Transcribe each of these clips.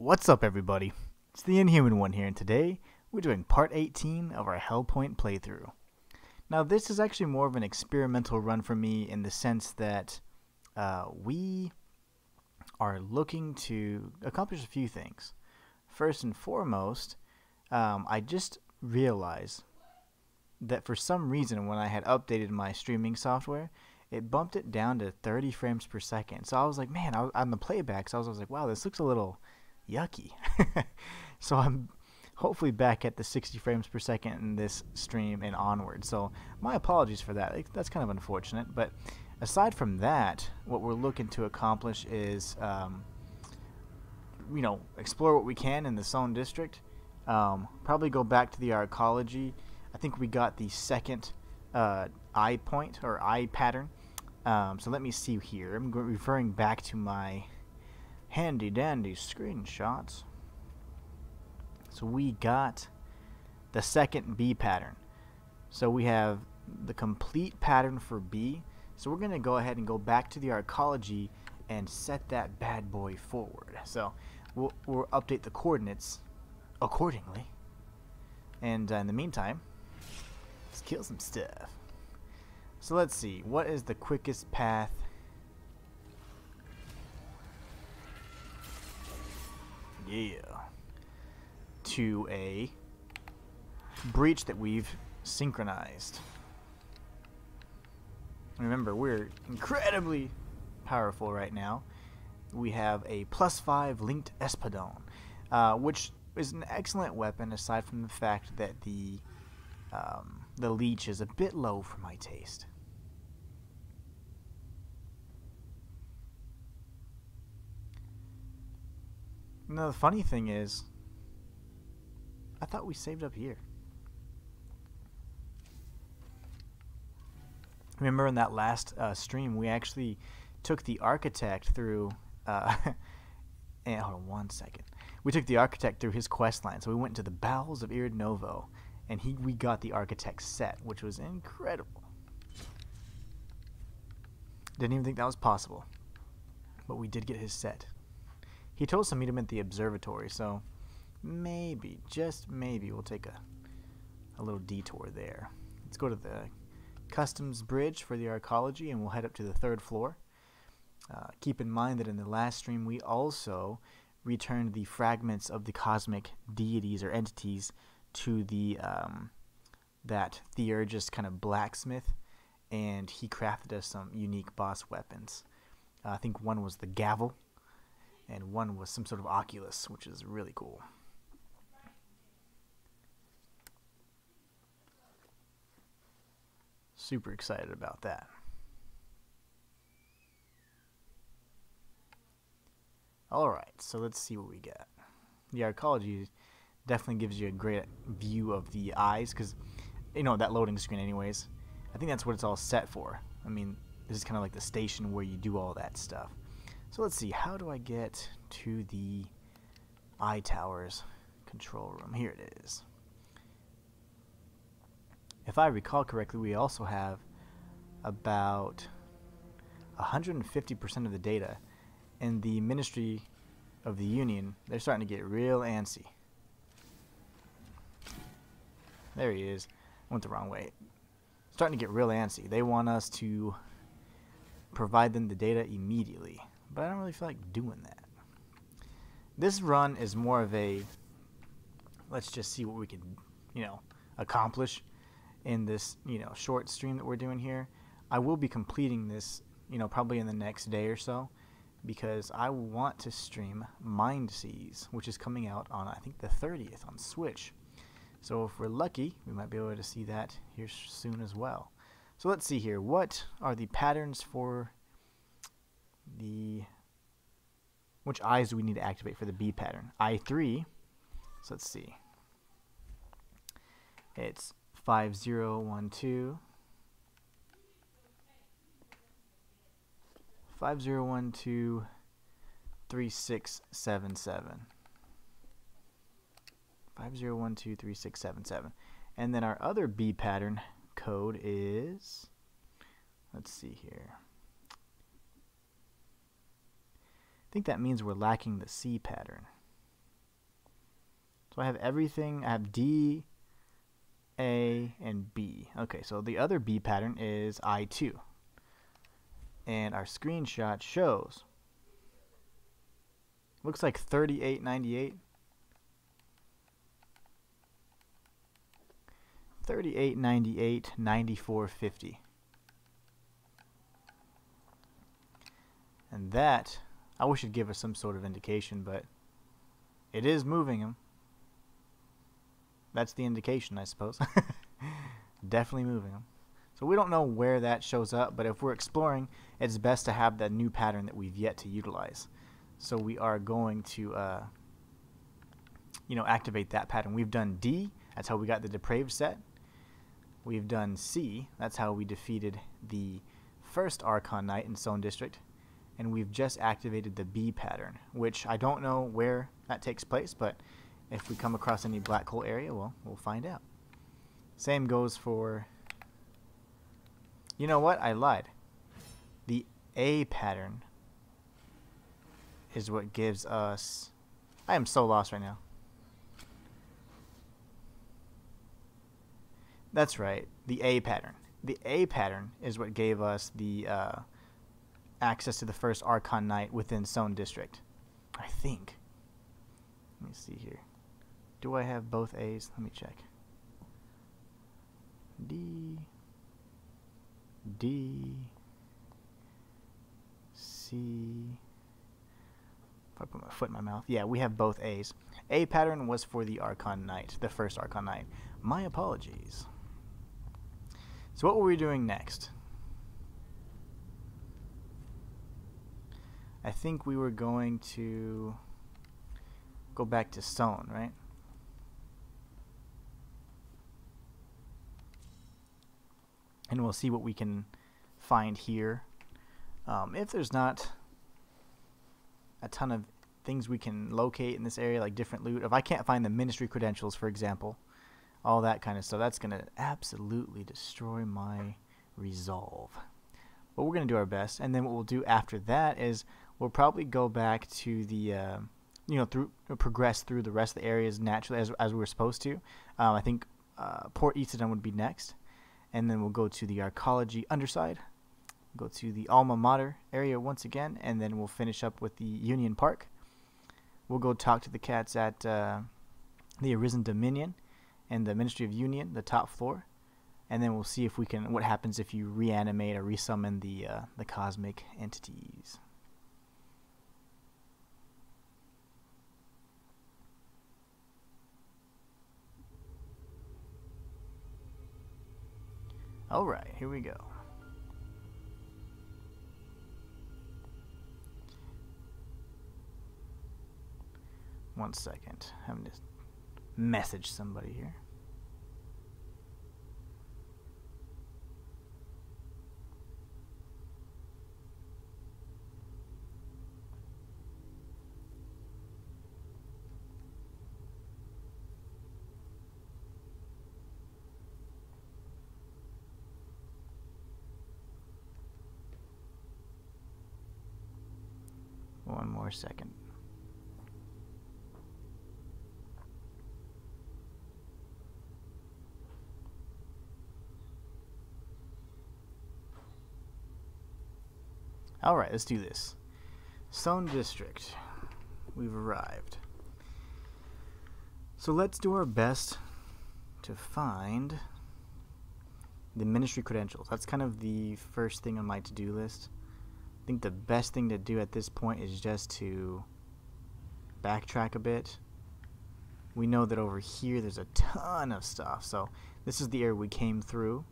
What's up, everybody? It's the Inhuman One here, and today we're doing part 18 of our Hellpoint playthrough. Now, this is actually more of an experimental run for me in the sense that we are looking to accomplish a few things. First and foremost, I just realized that for some reason when I had updated my streaming software, it bumped it down to 30 frames per second. So I was like, man, on the playback, so I was like, wow, this looks a little yucky. So I'm hopefully back at the 60 frames per second in this stream and onward. So my apologies for that. That's kind of unfortunate. But aside from that, what we're looking to accomplish is, you know, explore what we can in the Sohn District. Probably go back to the Arcology. I think we got the second eye point or eye pattern. So let me see here. I'm referring back to my handy dandy screenshots. So we got the second B pattern. So we have the complete pattern for B. So we're going to go ahead and go back to the Arcology and set that bad boy forward. So we'll update the coordinates accordingly. And in the meantime, let's kill some stuff. So let's see, what is the quickest path? Yeah. To a breach that we've synchronized. Remember, we're incredibly powerful right now. We have a +5 linked espadon, which is an excellent weapon aside from the fact that the leech is a bit low for my taste. Now the funny thing is, I thought we saved up here. Remember in that last stream, we actually took the Architect through... and hold on one second. We took the Architect through his quest line, so we went to the bowels of Irid Novo. And we got the Architect set, which was incredible. Didn't even think that was possible. But we did get his set. He told us to meet him at the Observatory, so maybe, just maybe, we'll take a little detour there. Let's go to the Customs Bridge for the Arcology, and we'll head up to the third floor. Keep in mind that in the last stream, we also returned the fragments of the cosmic deities or entities to the that Theurgist kind of blacksmith, and he crafted us some unique boss weapons. I think one was the gavel, and one was some sort of oculus, which is really cool. Super excited about that. All right, so let's see what we got. The Arcology definitely gives you a great view of the eyes, because you know that loading screen anyways, I think that's what it's all set for. I mean, this is kind of like the station where you do all that stuff. So let's see, how do I get to the Eye Towers control room? Here it is. If I recall correctly, we also have about 150% of the data in the Ministry of the Union. They're starting to get real antsy. There he is. Went the wrong way. Starting to get real antsy. They want us to provide them the data immediately. But I don't really feel like doing that. This run is more of a, let's just see what we can, you know, accomplish in this, you know, short stream that we're doing here. I will be completing this, you know, probably in the next day or so, because I want to stream Mind Seize, which is coming out on, I think, the 30th on Switch. So if we're lucky, we might be able to see that here soon as well. So let's see here. What are the patterns for the... which eyes do we need to activate for the B pattern? I3. So let's see. It's 5012. 5012 3677. 50123677, and then our other B pattern code is, let's see here. I think that means we're lacking the C pattern. So I have everything. I have D, A, and B. Okay, so the other B pattern is I2. And our screenshot shows, looks like 3898. 3898, 9450. And that, I wish it'd give us some sort of indication, but it is moving him. That's the indication, I suppose. Definitely moving him. So we don't know where that shows up, but if we're exploring, it's best to have that new pattern that we've yet to utilize. So we are going to, activate that pattern. We've done D. That's how we got the depraved set. We've done C. That's how we defeated the first Archon Knight in Sohn District. And we've just activated the B pattern, which I don't know where that takes place, but if we come across any black hole area, well, we'll find out. Same goes for... You know what? I lied. The A pattern is what gives us... I am so lost right now. That's right. The A pattern. The A pattern is what gave us the... access to the first Archon Knight within Sohn District, I think. Let me see here. Do I have both A's? Let me check. D, C. If I put my foot in my mouth, yeah, we have both A's. A pattern was for the Archon Knight, the first Archon Knight. My apologies. So what were we doing next? I think we were going to go back to Sohn, right? And we'll see what we can find here. If there's not a ton of things we can locate in this area, like different loot, if I can't find the ministry credentials, for example, all that kind of stuff, that's going to absolutely destroy my resolve. But we're going to do our best, and then what we'll do after that is we'll probably go back to the, progress through the rest of the areas naturally as we were supposed to. I think Port Issoudun would be next, and then we'll go to the Arcology underside, go to the Alma Mater area once again, and then we'll finish up with the Union Park. We'll go talk to the cats at the Arisen Dominion and the Ministry of Union, the top floor. And then we'll see if we can. What happens if you reanimate or resummon the cosmic entities? All right, here we go. One second, I'm having to message somebody here. One more second. Alright, let's do this. Sohn District. We've arrived. So let's do our best to find the ministry credentials. That's kind of the first thing on my to-do list. I think the best thing to do at this point is just to backtrack a bit. We know that over here there's a ton of stuff, so this is the area we came through.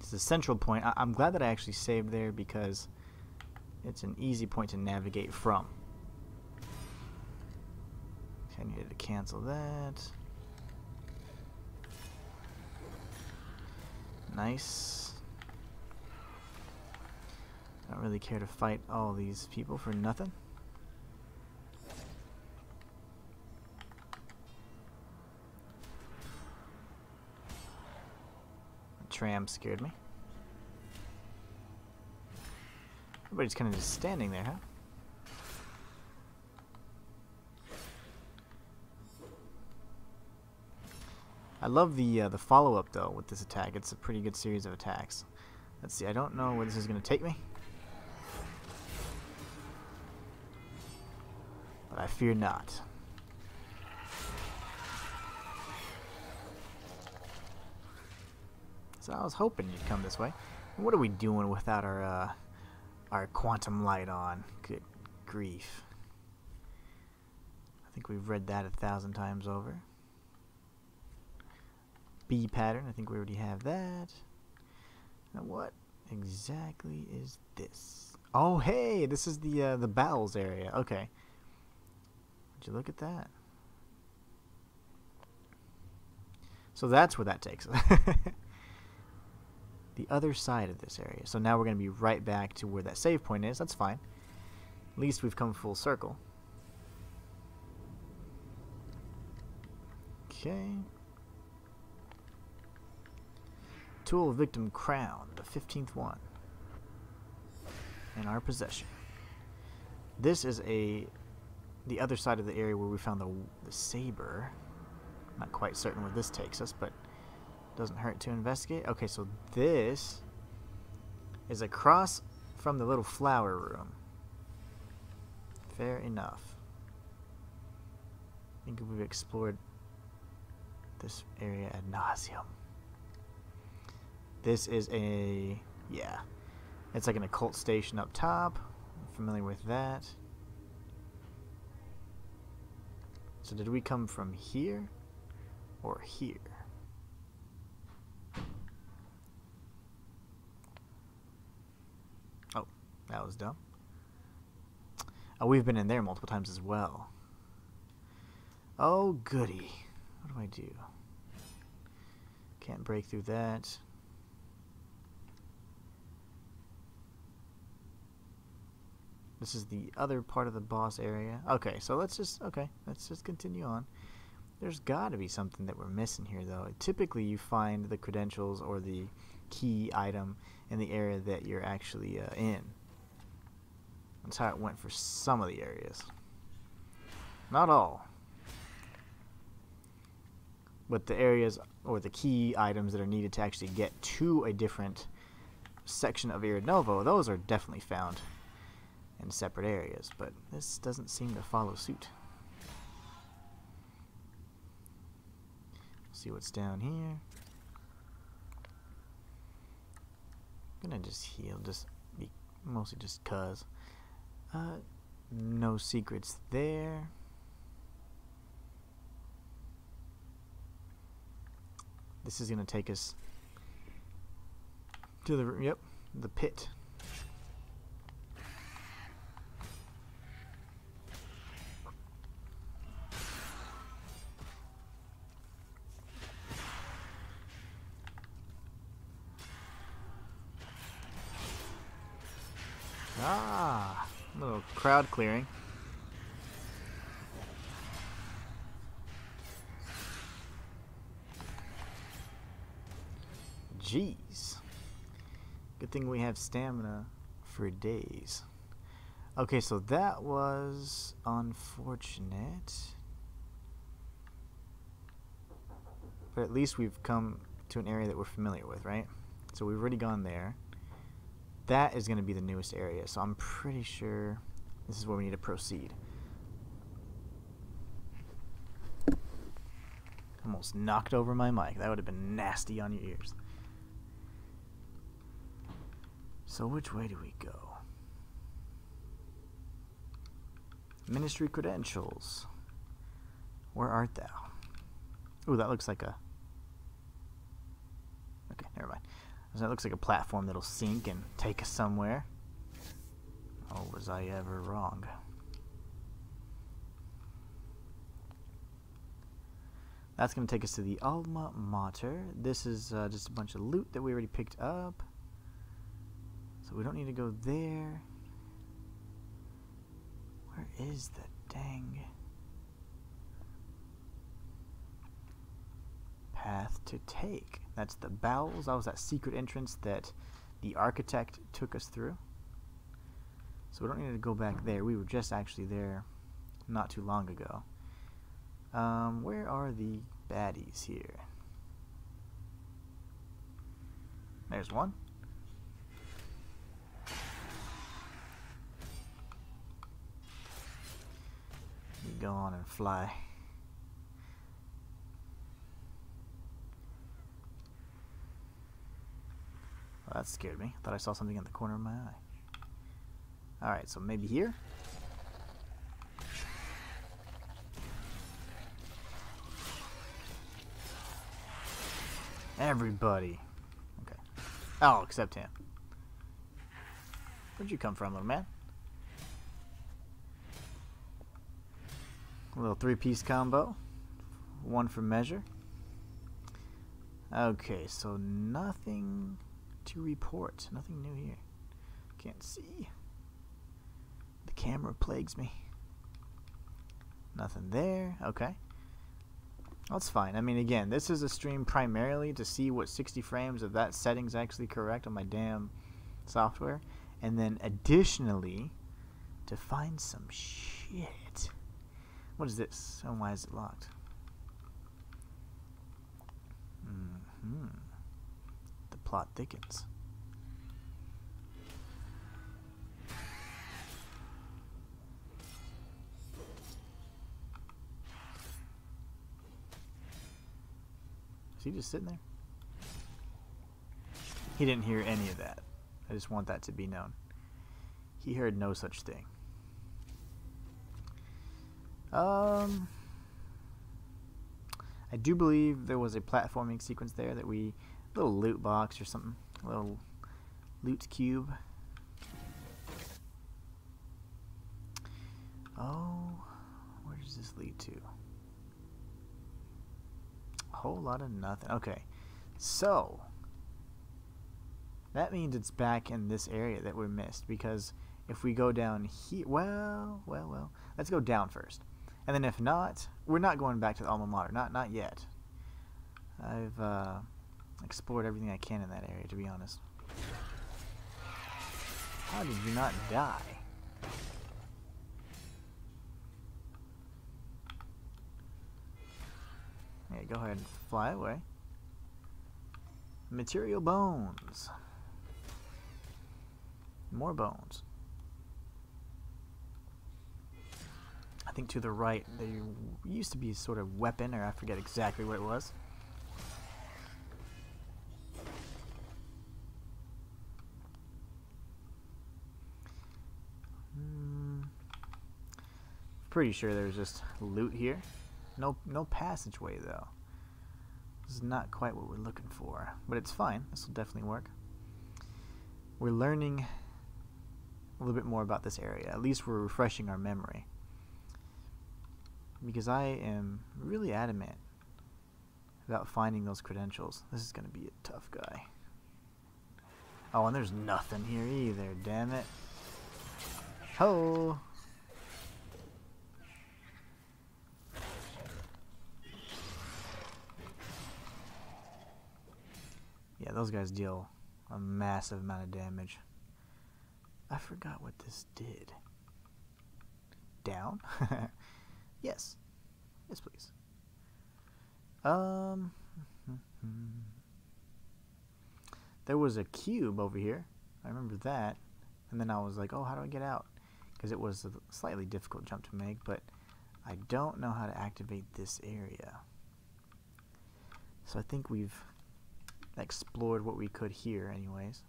It's the central point. I'm glad that I actually saved there because it's an easy point to navigate from. I needed to cancel that. Nice. I don't really care to fight all these people for nothing. The tram scared me. Everybody's kind of just standing there, huh? I love the follow-up, though, with this attack. It's a pretty good series of attacks. Let's see, I don't know where this is going to take me. But I fear not. So I was hoping you'd come this way. What are we doing without our quantum light on? Good grief. I think we've read that 1,000 times over. B pattern, I think we already have that. Now what exactly is this? Oh hey, this is the bowels area. Okay. Did you look at that? So that's where that takes us. The other side of this area. So now we're going to be right back to where that save point is. That's fine. At least we've come full circle. Okay. Tool Victim Crown, the 15th one, in our possession. This is the other side of the area where we found the saber. Not quite certain where this takes us, but doesn't hurt to investigate. Okay, so this is across from the little flower room. Fair enough. I think we've explored this area ad nauseum. This is it's like an occult station up top. I'm familiar with that. So did we come from here or here? Oh, that was dumb. Oh, we've been in there multiple times as well. Oh, goody. What do? Can't break through that. This is the other part of the boss area. Okay, so let's just continue on. There's got to be something that we're missing here, though. Typically, you find the credentials or the key item in the area that you're actually in. That's how it went for some of the areas. Not all. But the areas or the key items that are needed to actually get to a different section of Irid Novo, those are definitely found in separate areas, but this doesn't seem to follow suit. See what's down here. I'm gonna just heal, mostly just cuz. No secrets there. This is gonna take us to the pit. Crowd clearing. Jeez. Good thing we have stamina for days. Okay, so that was unfortunate. But at least we've come to an area that we're familiar with, right? So we've already gone there. That is going to be the newest area, so I'm pretty sure this is where we need to proceed. Almost knocked over my mic. That would have been nasty on your ears. So which way do we go? Ministry credentials. Where art thou? Ooh, that looks like a... Okay, never mind. So that looks like a platform that'll sink and take us somewhere. Oh, was I ever wrong? That's going to take us to the Alma Mater. This is just a bunch of loot that we already picked up. So we don't need to go there. Where is the dang path to take? That's the bowels. That was that secret entrance that the Architect took us through. So we don't need to go back there. We were just actually there not too long ago. Where are the baddies here? There's one. You go on and fly. Well, that scared me. I thought I saw something in the corner of my eye. Alright, so maybe here? Everybody. Okay. Oh, except him. Where'd you come from, little man? A little three-piece combo. One for measure. Okay, so nothing to report. Nothing new here. Can't see. The camera plagues me. Nothing there. Okay. That's fine. I mean, again, this is a stream primarily to see what 60 frames of that setting's actually correct on my damn software. And then additionally, to find some shit. What is this? And why is it locked? The plot thickens. Is he just sitting there? He didn't hear any of that. I just want that to be known. He heard no such thing. I do believe there was a platforming sequence there that we... A little loot box or something. A little loot cube. Oh, where does this lead to? Whole lot of nothing. Okay, so that means it's back in this area that we missed, because if we go down here, well, let's go down first, and then if not, we're not going back to the Alma Mater. Not yet. I've explored everything I can in that area, to be honest. How did you not die? Yeah, go ahead and fly away. Material bones. More bones. I think to the right there used to be a sort of weapon, or I forget exactly what it was. Pretty sure there's just loot here. No passageway, though. This is not quite what we're looking for, but it's fine. This will definitely work. We're learning a little bit more about this area. At least we're refreshing our memory, because I am really adamant about finding those credentials. This is going to be a tough guy. Oh, and there's nothing here either. Damn it. Ho! Yeah, those guys deal a massive amount of damage. I forgot what this did. Down? Yes. Yes, please. There was a cube over here. I remember that. And then I was like, oh, how do I get out? Because it was a slightly difficult jump to make, but I don't know how to activate this area. So I think we've explored what we could here anyways.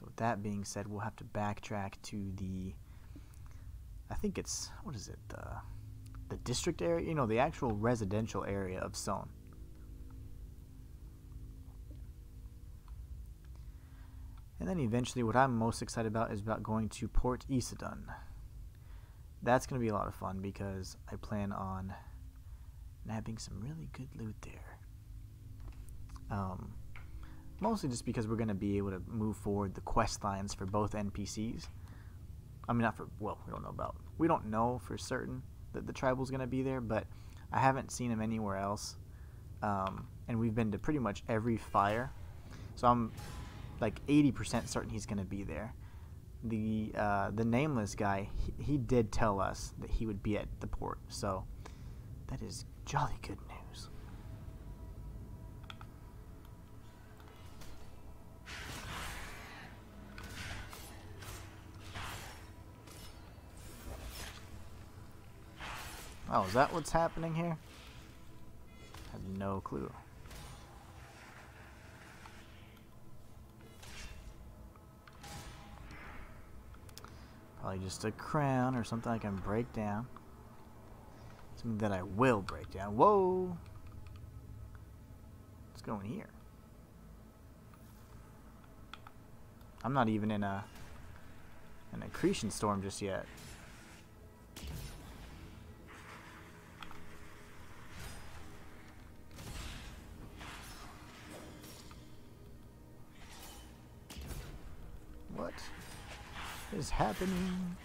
So with that being said, we'll have to backtrack to the, I think it's, what is it, the district area, you know, the actual residential area of Sohn. And then eventually what I'm most excited about is about going to Port Issoudun. That's going to be a lot of fun, because I plan on nabbing some really good loot there. Mostly just because we're going to be able to move forward the quest lines for both NPCs. I mean, not for, well, we don't know for certain that the tribal's going to be there, but I haven't seen him anywhere else. And we've been to pretty much every fire. So I'm like 80% certain he's going to be there. The nameless guy, he did tell us that he would be at the port, so that is jolly good news. Oh, is that what's happening here? I have no clue. Probably just a crown or something I can break down. Something that I will break down. Whoa! Let's go in here. I'm not even in an accretion storm just yet. What is happening?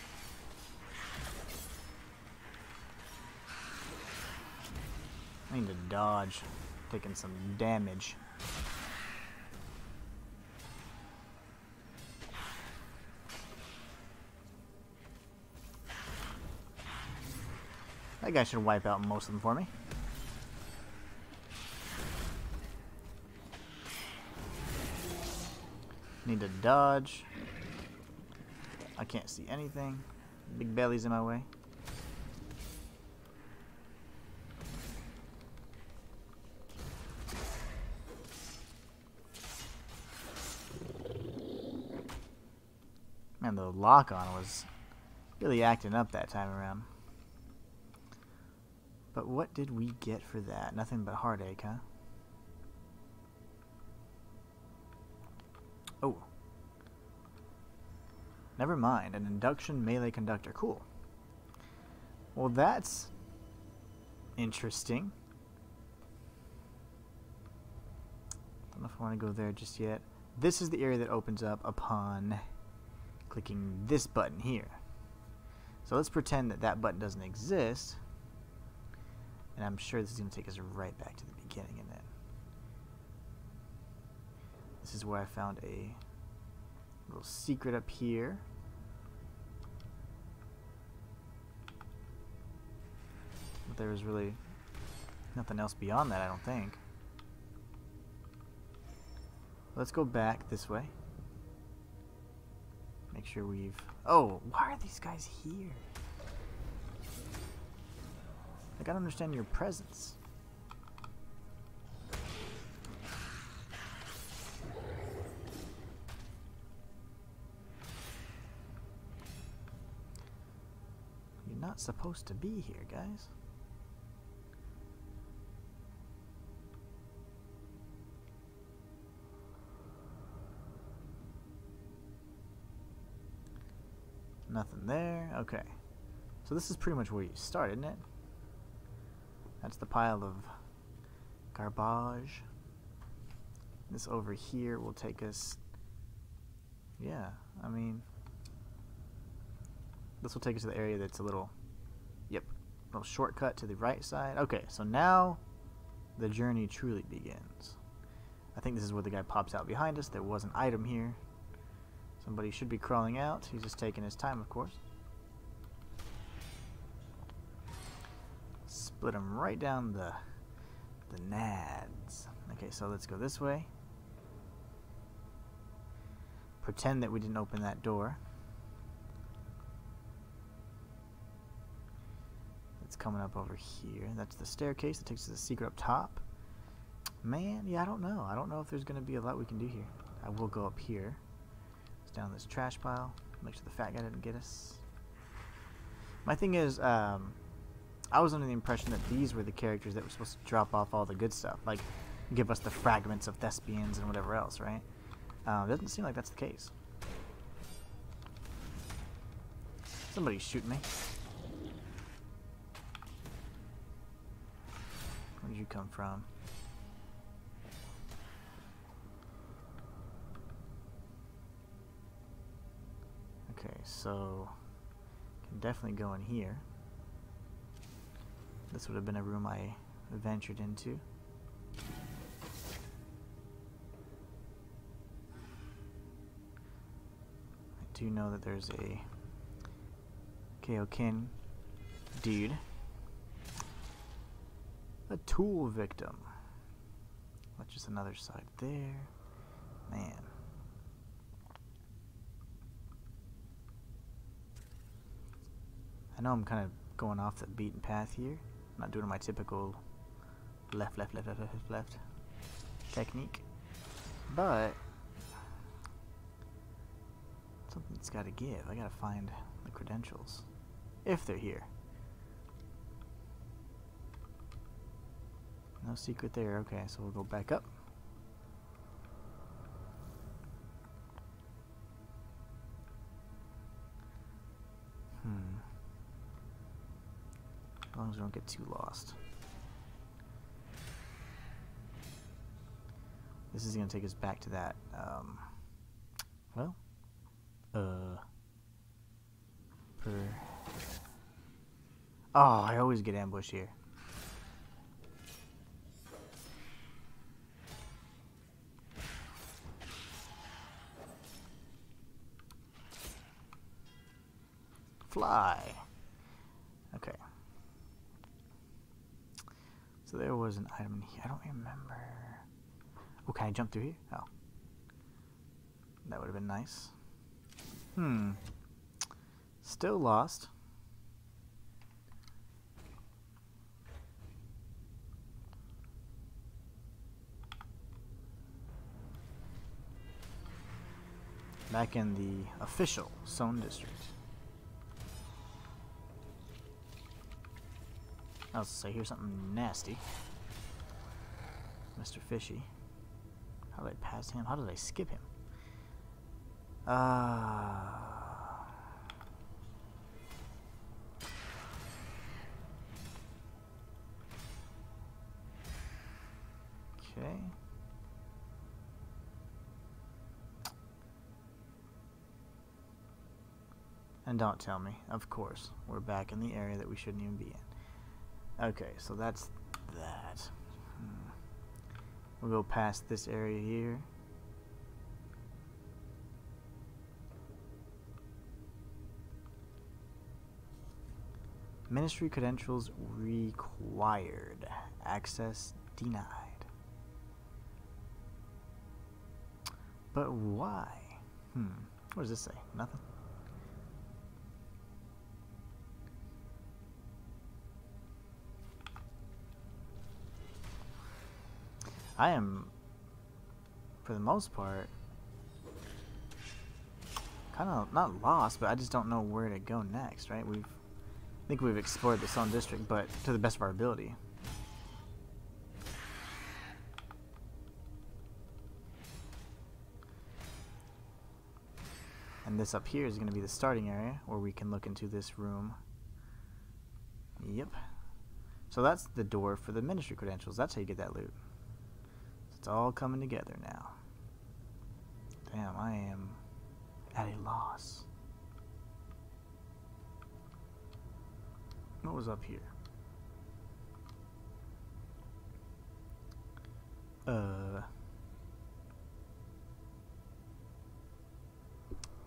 I need to dodge, taking some damage. That guy should wipe out most of them for me. Need to dodge. I can't see anything. Big belly's in my way. Man, the lock-on was really acting up that time around. But what did we get for that? Nothing but heartache, huh? Oh. Never mind. An induction melee conductor. Cool. Well, that's interesting. Don't know if I want to go there just yet. This is the area that opens up upon clicking this button here. So let's pretend that that button doesn't exist. And I'm sure this is going to take us right back to the beginning, isn't it? This is where I found a little secret up here. But there was really nothing else beyond that, I don't think. Let's go back this way. Make sure we've... Oh, why are these guys here? I don't understand your presence. You're not supposed to be here, guys. Nothing there. Okay. So this is pretty much where you start, isn't it? That's the pile of garbage. This over here will take us... Yeah, I mean... This will take us to the area that's a little... Yep, little shortcut to the right side. Okay, so now the journey truly begins. I think this is where the guy pops out behind us. There was an item here. Somebody should be crawling out. He's just taking his time, of course. Split them right down the nads. Okay, so let's go this way. Pretend that we didn't open that door. It's coming up over here. That's the staircase that takes us to the secret up top. Man, yeah, I don't know. I don't know if there's going to be a lot we can do here. I will go up here. It's down this trash pile. Make sure the fat guy didn't get us. My thing is, I was under the impression that these were the characters that were supposed to drop off all the good stuff, like give us the fragments of Thespians and whatever else, right? It doesn't seem like that's the case. Somebody's shooting me. Where did you come from? Okay, so can definitely go in here. This would have been a room I ventured into. I do know that there's a Kaokin dude. A tool victim. That's just another side there. Man. I know I'm kind of going off the beaten path here. Not doing my typical left technique, but something's got to give. I gotta find the credentials if they're here. No secret there. Okay, so we'll go back up. As long as we don't get too lost. This is going to take us back to that, Oh, I always get ambushed here. Fly. Okay. So there was an item in here. I don't remember. Oh, can I jump through here? Oh. That would have been nice. Still lost. Back in the official Sohn District. I was gonna say, here's something nasty. Mr. Fishy. How did I pass him? How did I skip him? Okay. And don't tell me. Of course. We're back in the area that we shouldn't even be in. Okay, so that's that. We'll go past this area here. Ministry credentials required. Access denied. But why? What does this say? Nothing. I am, for the most part, kind of not lost, but I just don't know where to go next, right? I think we've explored the Sohn District, but to the best of our ability. And this up here is going to be the starting area, where we can look into this room. Yep. So that's the door for the ministry credentials. That's how you get that loot. It's all coming together now. Damn, I am at a loss. What was up here?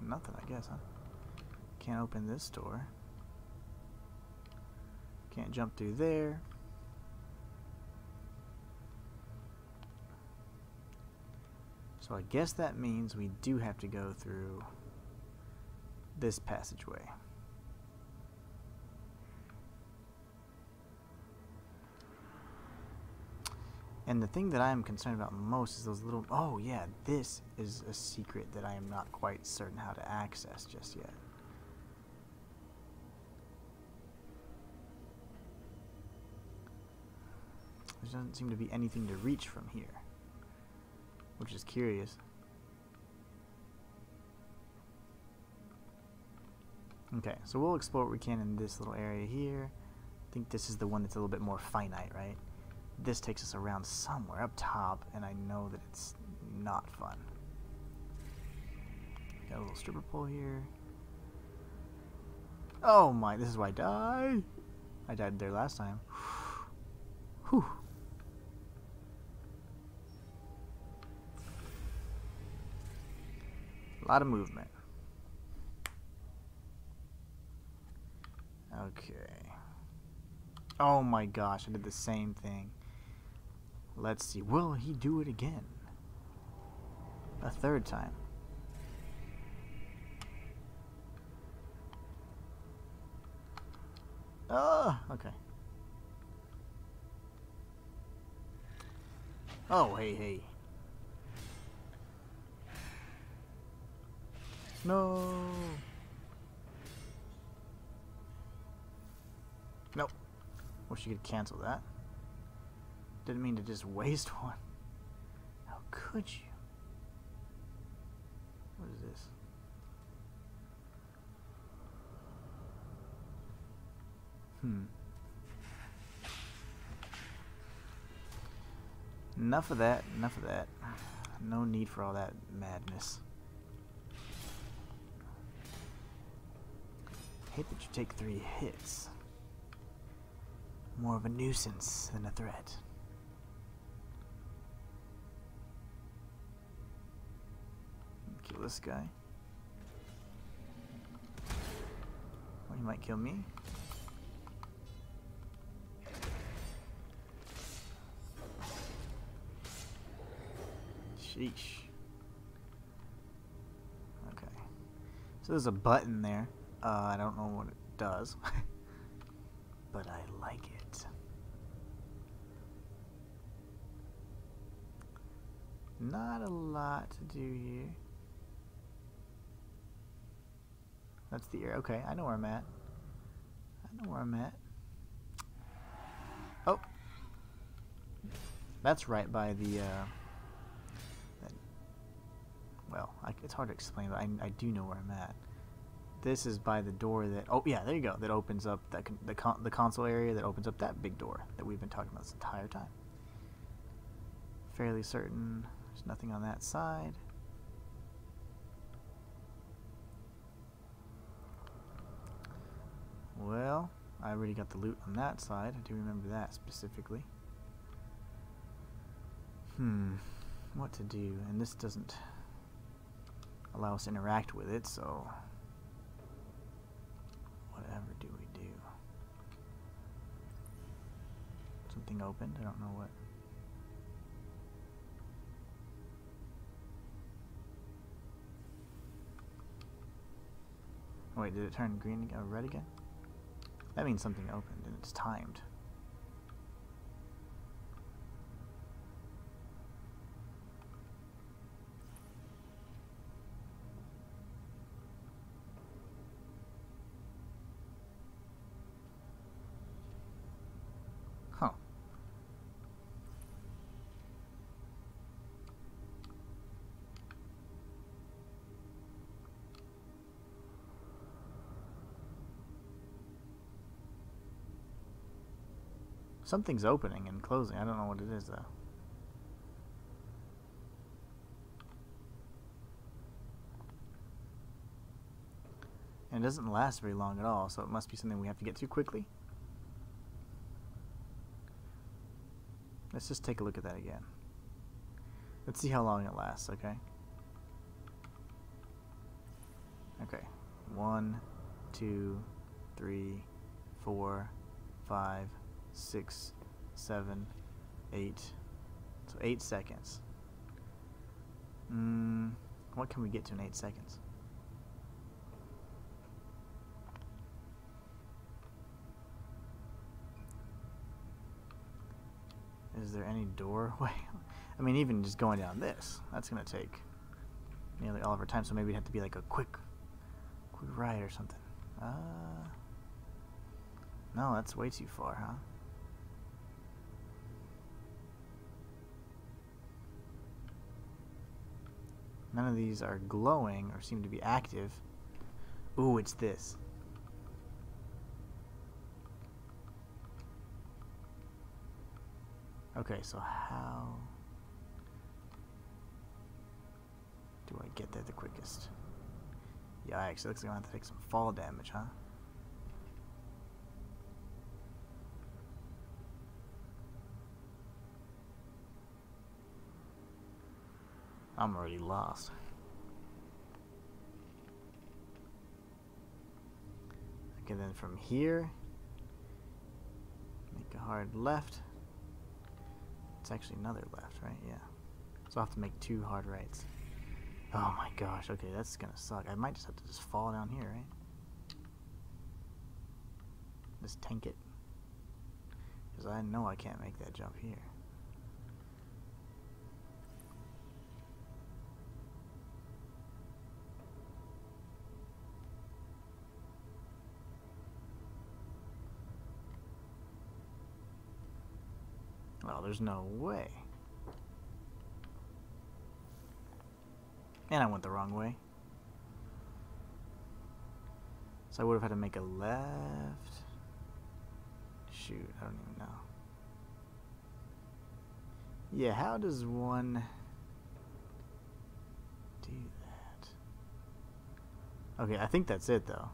Nothing, I guess, huh? Can't open this door. Can't jump through there. So I guess that means we do have to go through this passageway. And the thing that I am concerned about most is those little... Oh yeah, this is a secret that I am not quite certain how to access just yet. There doesn't seem to be anything to reach from here. Which is curious. Okay, so we'll explore what we can in this little area here. I think this is the one that's a little bit more finite, right? This takes us around somewhere up top, and I know that it's not fun. Got a little stripper pole here. Oh my, this is why I died. I died there last time. Whew. A lot of movement. Okay. Oh my gosh, I did the same thing. Let's see. Will he do it again? A third time. Ah, okay. Oh, hey, hey. No. Nope. Wish you could cancel that. Didn't mean to just waste one. How could you? What is this? Hmm. Enough of that. Enough of that. No need for all that madness. Hate that you take 3 hits. More of a nuisance than a threat. Kill this guy. Or he might kill me. Sheesh. Okay. So there's a button there. I don't know what it does. But I like it. Not a lot to do here. That's the area. Okay, I know where I'm at. I know where I'm at. Oh. That's right by the, well, it's hard to explain, but I do know where I'm at. This is by the door that, oh yeah, there you go, that opens up that the console area that opens up that big door that we've been talking about this entire time. Fairly certain there's nothing on that side. Well, I already got the loot on that side. I do remember that specifically. Hmm, what to do? And this doesn't allow us to interact with it, so whatever do we do? Something opened? I don't know what. Oh, wait, did it turn green or red again? That means something opened and it's timed. Something's opening and closing. I don't know what it is, though. And it doesn't last very long at all, so it must be something we have to get to quickly. Let's just take a look at that again. Let's see how long it lasts, okay? Okay. 1, 2, 3, 4, 5, 6, 7, 8. So 8 seconds. What can we get to in 8 seconds? Is there any doorway? I mean, even just going down this, that's going to take nearly all of our time, so maybe it'd have to be like a quick ride or something. No, that's way too far, huh? None of these are glowing or seem to be active. Ooh, it's this. Okay, so how do I get there the quickest? Yikes, it looks like I'm gonna have to take some fall damage, huh? I'm already lost. Okay, then from here, make a hard left. It's actually another left, right? Yeah. So I'll have to make 2 hard rights. Oh my gosh, okay, that's gonna suck. I might just have to fall down here, right? Just tank it. Because I know I can't make that jump here. Well, there's no way. And I went the wrong way. So I would have had to make a left. Shoot, I don't even know. Yeah, how does one do that? Okay, I think that's it though.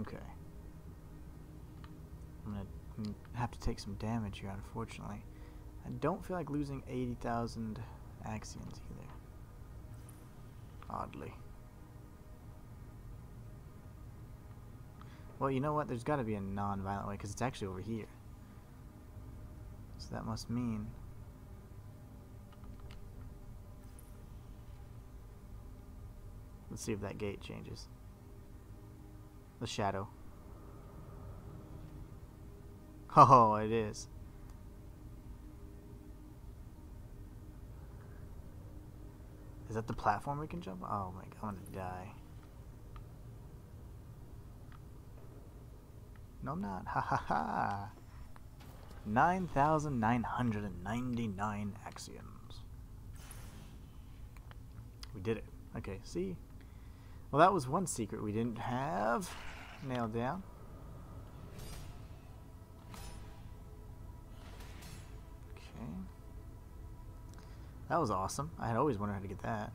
Okay. I'm gonna have to take some damage here, unfortunately. I don't feel like losing 80,000 axioms either. Oddly. Well, you know what? There's got to be a non-violent way, because it's actually over here. So that must mean... Let's see if that gate changes. The shadow. Oh, it is. Is that the platform we can jump on? Oh my god, I'm gonna die. No, I'm not. Ha ha ha. 9,999 axioms. We did it. Okay, see? Well, that was one secret we didn't have nailed down. Okay. That was awesome. I had always wondered how to get that.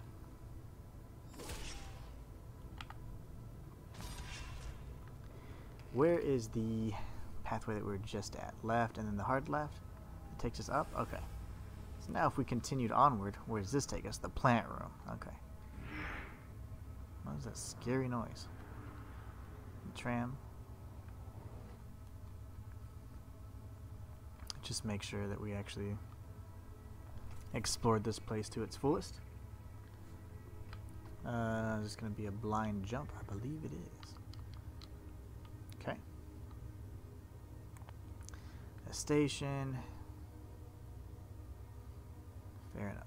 Where is the pathway that we were just at? Left, and then the hard left? It takes us up? Okay. So now if we continued onward, where does this take us? The plant room. Okay. What was that scary noise? The tram. Just make sure that we actually explored this place to its fullest. There's going to be a blind jump. I believe it is. Okay. A station. Fair enough.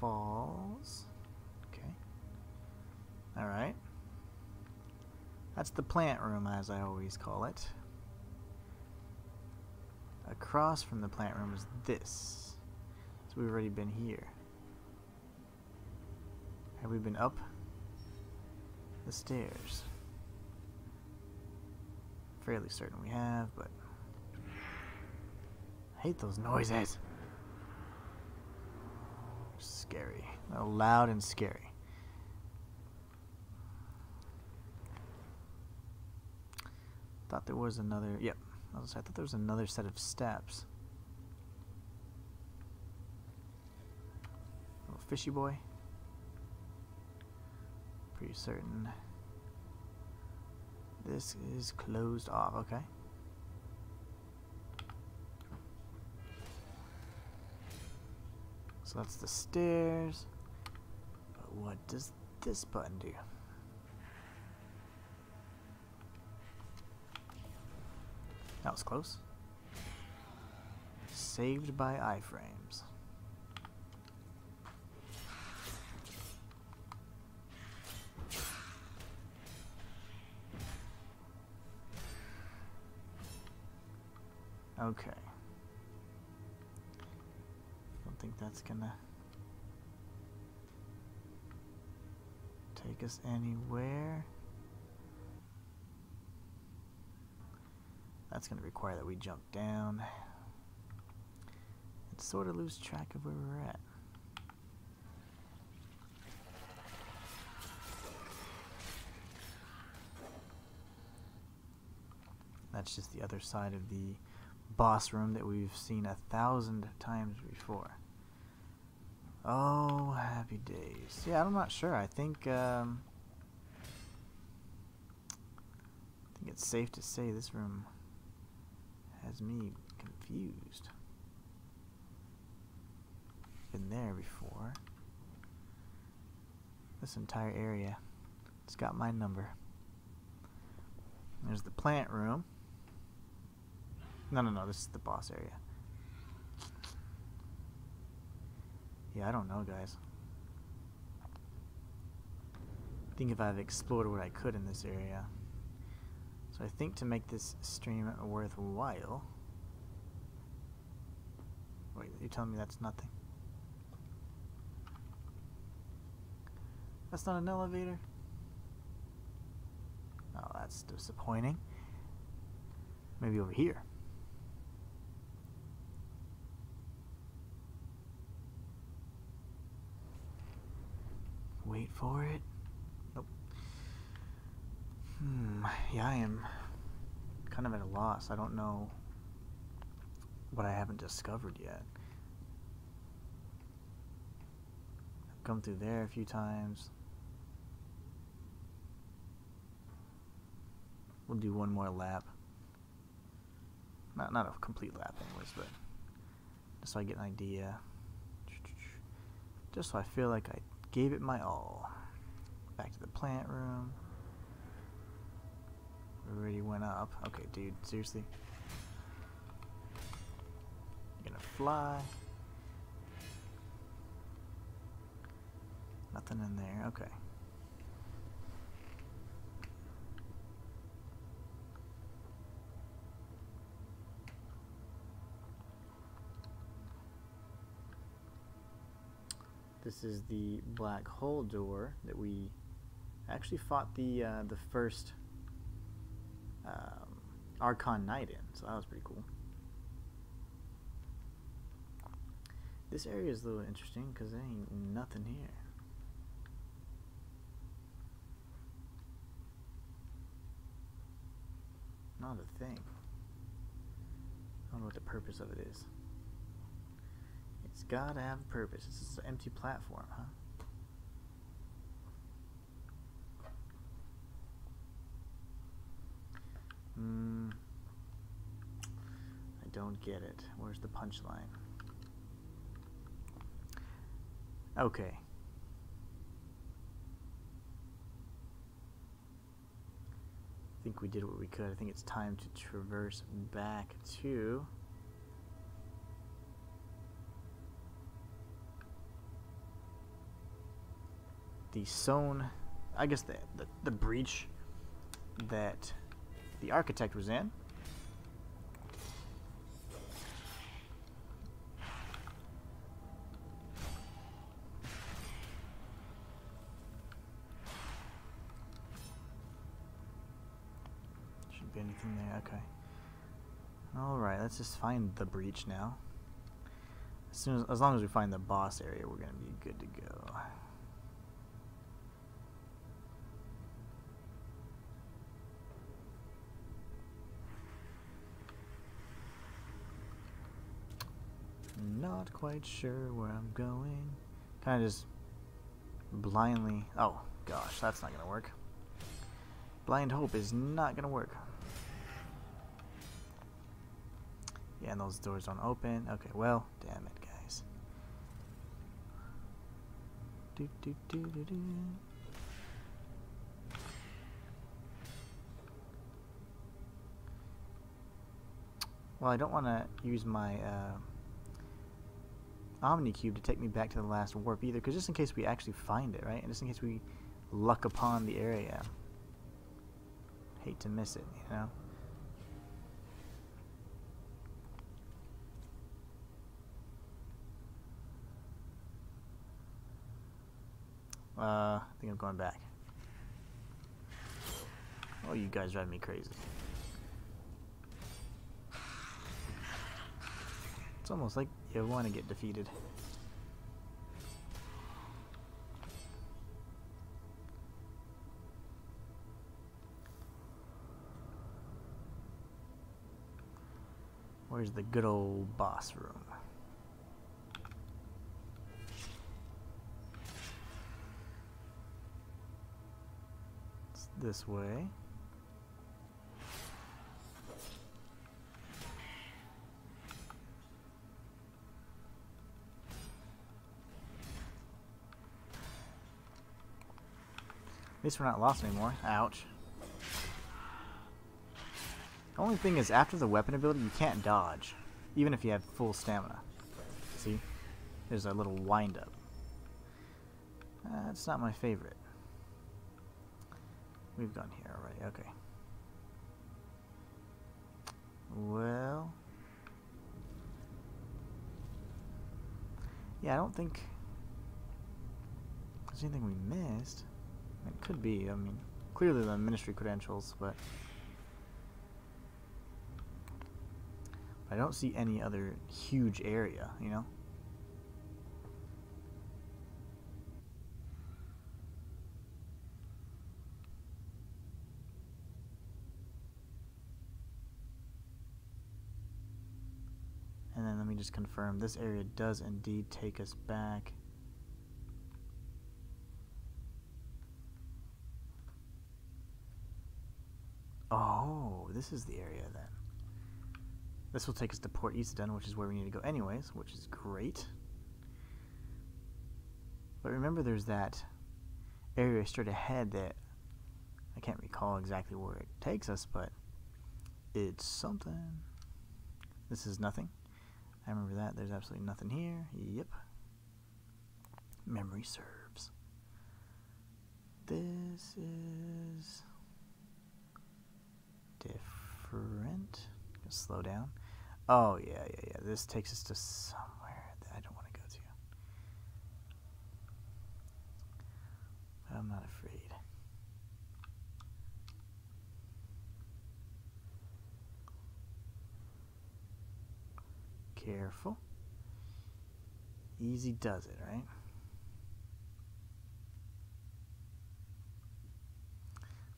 Falls. Okay. Alright. That's the plant room, as I always call it. Across from the plant room is this. So we've already been here. Have we been up the stairs? Fairly certain we have, but I hate those noises. Scary. Loud and scary. Thought there was another... Yep. I thought there was another set of steps. Little fishy boy. Pretty certain. This is closed off. Okay. So that's the stairs. But what does this button do? That was close. Saved by iFrames. Okay. That's gonna take us anywhere. That's gonna require that we jump down and sort of lose track of where we're at. That's just the other side of the boss room that we've seen 1,000 times before. Oh, happy days. Yeah, I'm not sure. I think it's safe to say this room has me confused. Been there before. This entire area, it's got my number. There's the plant room. No, this is the boss area. Yeah, I don't know, guys. I think if I've explored what I could in this area. So I think to make this stream worthwhile... Wait, you're telling me that's nothing? That's not an elevator? Oh, that's disappointing. Maybe over here. Wait for it. Nope. Yeah, I am kind of at a loss. I don't know what I haven't discovered yet. I've come through there a few times. We'll do one more lap. Not a complete lap anyways, but just so I get an idea. Just so I feel like I gave it my all. Back to the plant room. We already went up. Okay, dude, seriously? You're gonna fly. Nothing in there, okay. This is the black hole door that we actually fought the first Archon Knight in, so that was pretty cool. This area is a little interesting because there ain't nothing here. Not a thing. I don't know what the purpose of it is. It's gotta have a purpose. It's just an empty platform, huh? I don't get it. Where's the punchline? Okay. I think we did what we could. I think it's time to traverse back to... the Sohn, I guess the breach that the Architect was in. Shouldn't be anything there, okay. Alright, let's just find the breach now. As long as we find the boss area, we're gonna be good to go. Not quite sure where I'm going. Kind of just blindly... Oh, gosh, that's not going to work. Blind hope is not going to work. Yeah, and those doors don't open. Okay, well, damn it, guys. Well, I don't want to use my... Omnicube to take me back to the last warp either, because just in case we actually find it, right? And just in case we luck upon the area. Hate to miss it, you know? I think I'm going back. Oh, you guys drive me crazy. It's almost like you want to get defeated. Where's the good old boss room? It's this way. At least we're not lost anymore. Ouch. The only thing is, after the weapon ability, you can't dodge, even if you have full stamina. See? There's a little wind-up. That's not my favorite. We've gone here already. Okay. Well... yeah, I don't think there's anything we missed. It could be, I mean, clearly the ministry credentials, but... I don't see any other huge area, you know? And then let me just confirm, this area does indeed take us back. Oh, this is the area then. This will take us to Port Issoudun, which is where we need to go anyways, which is great. But remember there's that area straight ahead that I can't recall exactly where it takes us, but it's something. This is nothing. I remember that. There's absolutely nothing here. Yep. Memory serves. This is different. Just slow down. Oh, yeah. This takes us to somewhere that I don't want to go to. I'm not afraid. Careful. Easy does it, right?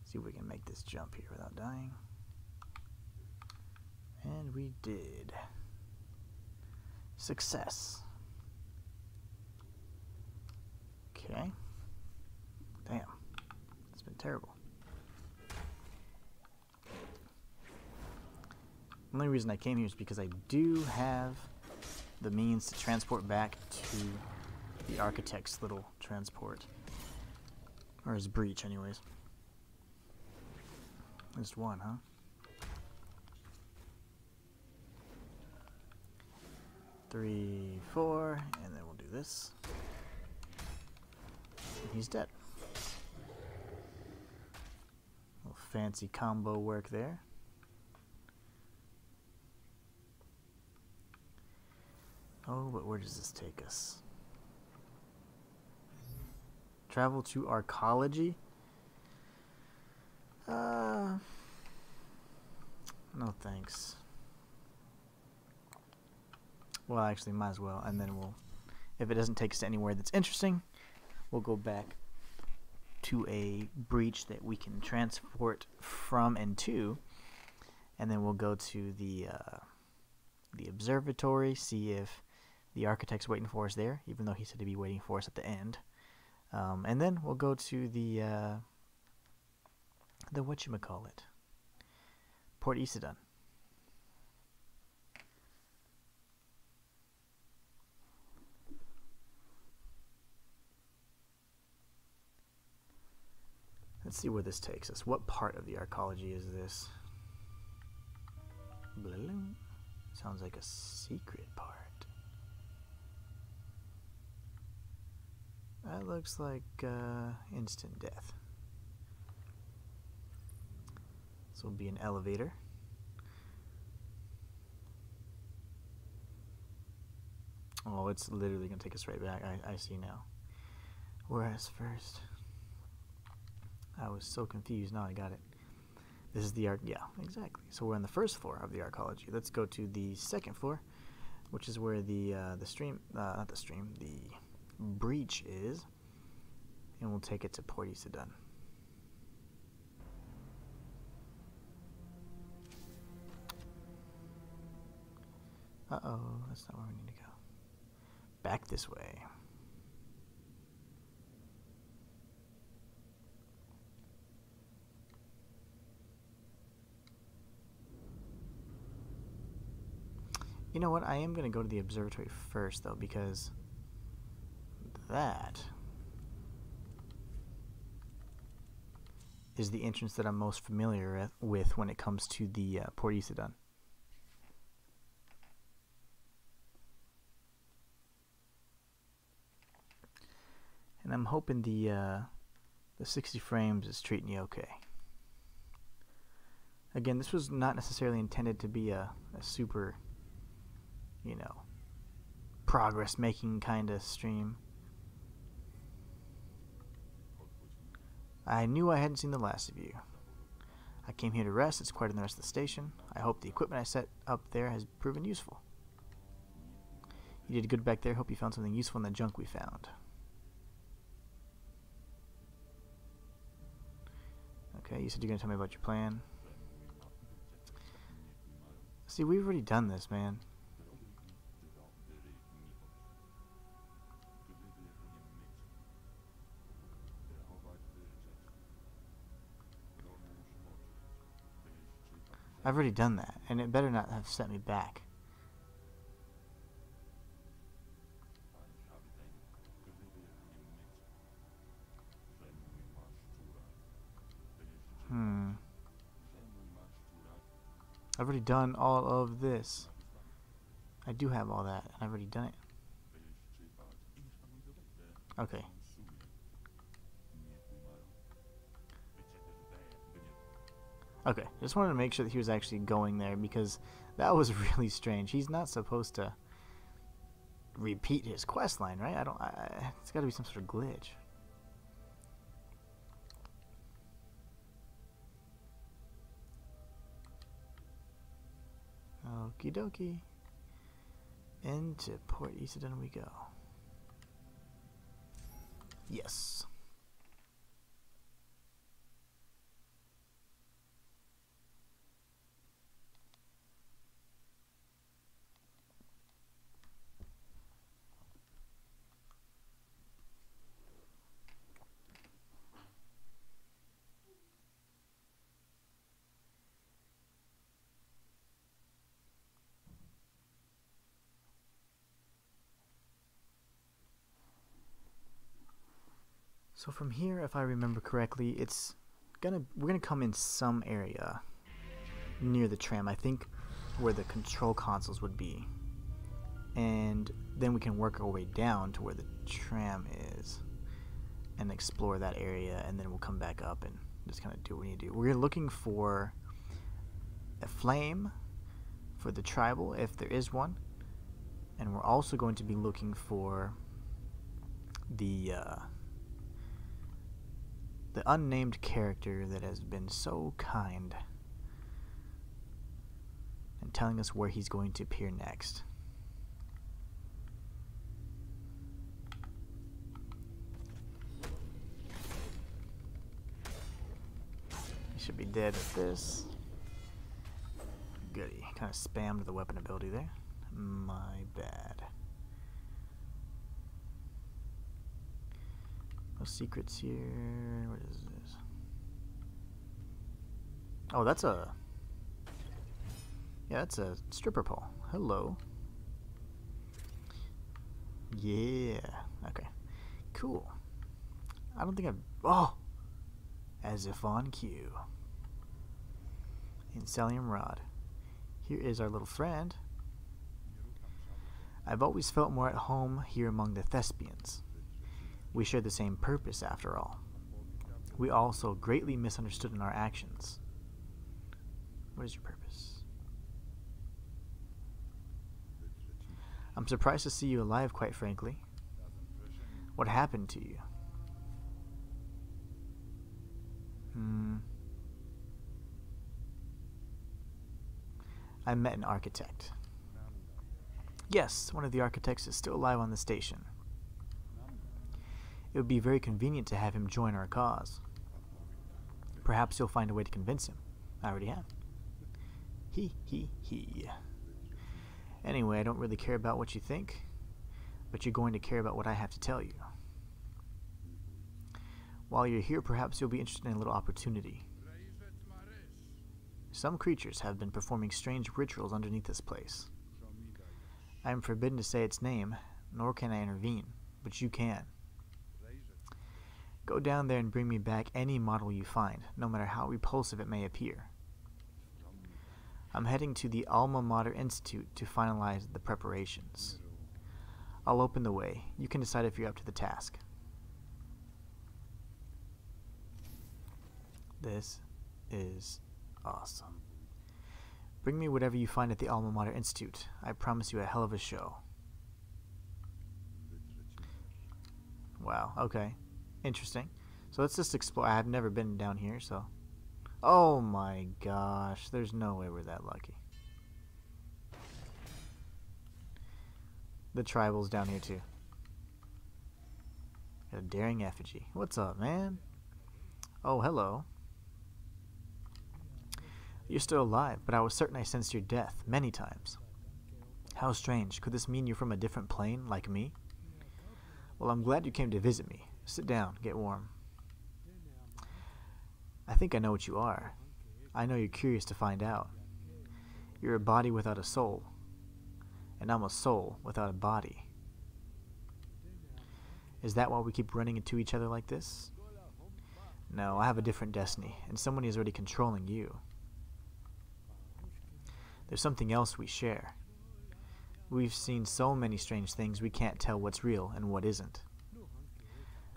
Let's see if we can make this jump here without dying. And we did. Success. Okay. Damn. It's been terrible. The only reason I came here is because I do have the means to transport back to the Architect's little transport. Or his breach, anyways. Just one, huh? Three, four, and then we'll do this. And he's dead. Little fancy combo work there. Oh, but where does this take us? Travel to Arcology? No thanks. Well, actually, might as well. And then we'll, if it doesn't take us to anywhere that's interesting, we'll go back to a breach that we can transport from and to. And then we'll go to the observatory, see if the Architect's waiting for us there, even though he said to be waiting for us at the end. And then we'll go to the whatchamacallit, Port Issoudun. Let's see where this takes us. What part of the Arcology is this? Bloom. Sounds like a secret part. That looks like instant death. This will be an elevator. Oh, it's literally going to take us right back. I see now. Whereas first, I was so confused. Now I got it. This is the arc. Yeah, exactly. So we're on the first floor of the Arcology. Let's go to the second floor, which is where the breach is, and we'll take it to Port Issoudun. Uh-oh, that's not where we need to go. Back this way. You know what? I am going to go to the observatory first, though, because... that is the entrance that I'm most familiar with when it comes to the Port Issoudun. And I'm hoping the 60 frames is treating you okay. Again, this was not necessarily intended to be a super, you know, progress-making kind of stream. I knew I hadn't seen the last of you. I came here to rest. It's quite in the rest of the station. I hope the equipment I set up there has proven useful. You did good back there. Hope you found something useful in the junk we found. Okay, you said you're going to tell me about your plan. See, we've already done this, man. I've already done that, and it better not have set me back. I've already done all of this. I do have all that, and I've already done it. Okay. Okay, just wanted to make sure that he was actually going there, because that was really strange. He's not supposed to repeat his quest line, right? It's got to be some sort of glitch. Okie dokie. Into Port Issoudun we go. Yes. So from here, if I remember correctly, we're gonna come in some area near the tram, I think, where the control consoles would be, and then we can work our way down to where the tram is and explore that area, and then we'll come back up and just kind of do what we need to do. We're looking for a flame for the tribal, if there is one, and we're also going to be looking for the unnamed character that has been so kind and telling us where he's going to appear next. He should be dead with this. Goody. Kind of spammed the weapon ability there. My bad. No secrets here. What is this? Oh, that's a... yeah, that's a stripper pole. Hello. Yeah. Okay. Cool. I don't think I've... oh! As if on cue. Incelium rod. Here is our little friend. I've always felt more at home here among the Thespians. We share the same purpose, after all. We also greatly misunderstood in our actions. What is your purpose? I'm surprised to see you alive, quite frankly. What happened to you? I met an architect. Yes, one of the architects is still alive on the station. It would be very convenient to have him join our cause. Perhaps you'll find a way to convince him. I already have. He. Anyway, I don't really care about what you think, but you're going to care about what I have to tell you. While you're here, perhaps you'll be interested in a little opportunity. Some creatures have been performing strange rituals underneath this place. I am forbidden to say its name, nor can I intervene, but you can. Go down there and bring me back any model you find, no matter how repulsive it may appear. I'm heading to the Alma Mater Institute to finalize the preparations. I'll open the way. You can decide if you're up to the task. This is awesome. Bring me whatever you find at the Alma Mater Institute. I promise you a hell of a show. Wow, okay. Interesting. So let's just explore. I've never been down here, so... Oh my gosh, there's no way we're that lucky. The tribal's down here too. Got a daring effigy. What's up, man? Oh, hello. You're still alive, but I was certain I sensed your death many times. How strange. Could this mean you're from a different plane, like me? Well, I'm glad you came to visit me. Sit down, get warm. I think I know what you are. I know you're curious to find out. You're a body without a soul, and I'm a soul without a body. Is that why we keep running into each other like this? No, I have a different destiny, and someone is already controlling you. There's something else we share. We've seen so many strange things, we can't tell what's real and what isn't.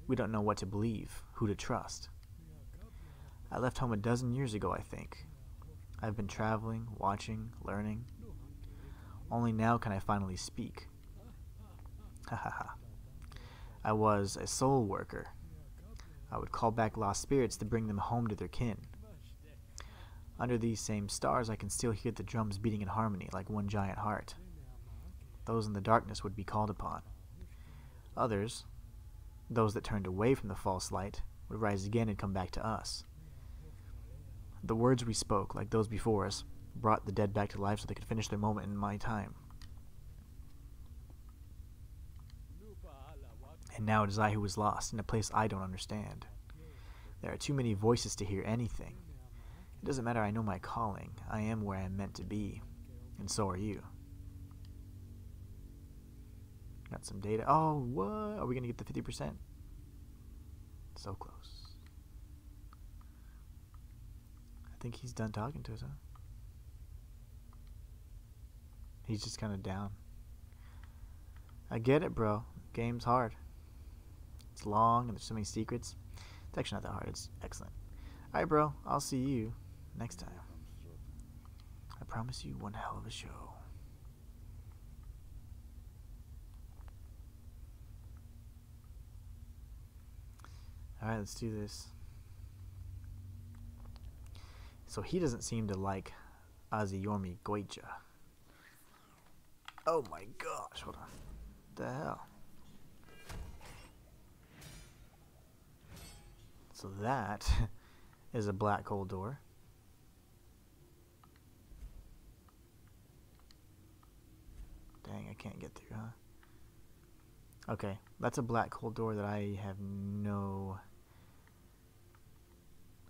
We don't know what to believe, who to trust. I left home 12 years ago, I think. I've been traveling, watching, learning. Only now can I finally speak. Ha ha ha. I was a soul worker. I would call back lost spirits to bring them home to their kin. Under these same stars, I can still hear the drums beating in harmony like one giant heart. Those in the darkness would be called upon. Others, those that turned away from the false light, would rise again and come back to us. The words we spoke, like those before us, brought the dead back to life so they could finish their moment in my time. And now it is I who is lost, in a place I don't understand. There are too many voices to hear anything. It doesn't matter, I know my calling. I am where I am meant to be. And so are you. Got some data. Oh, what? Are we going to get the 50%? So close. I think he's done talking to us, huh? He's just kind of down. I get it, bro. Game's hard. It's long and there's so many secrets. It's actually not that hard. It's excellent. Alright, bro. I'll see you next time. I promise you one hell of a show. Alright, let's do this. So he doesn't seem to like Azi Yormi Goicha. Oh my gosh, hold on. What the hell? So that is a black hole door. Dang, I can't get through, huh? Okay, that's a black hole door that I have no...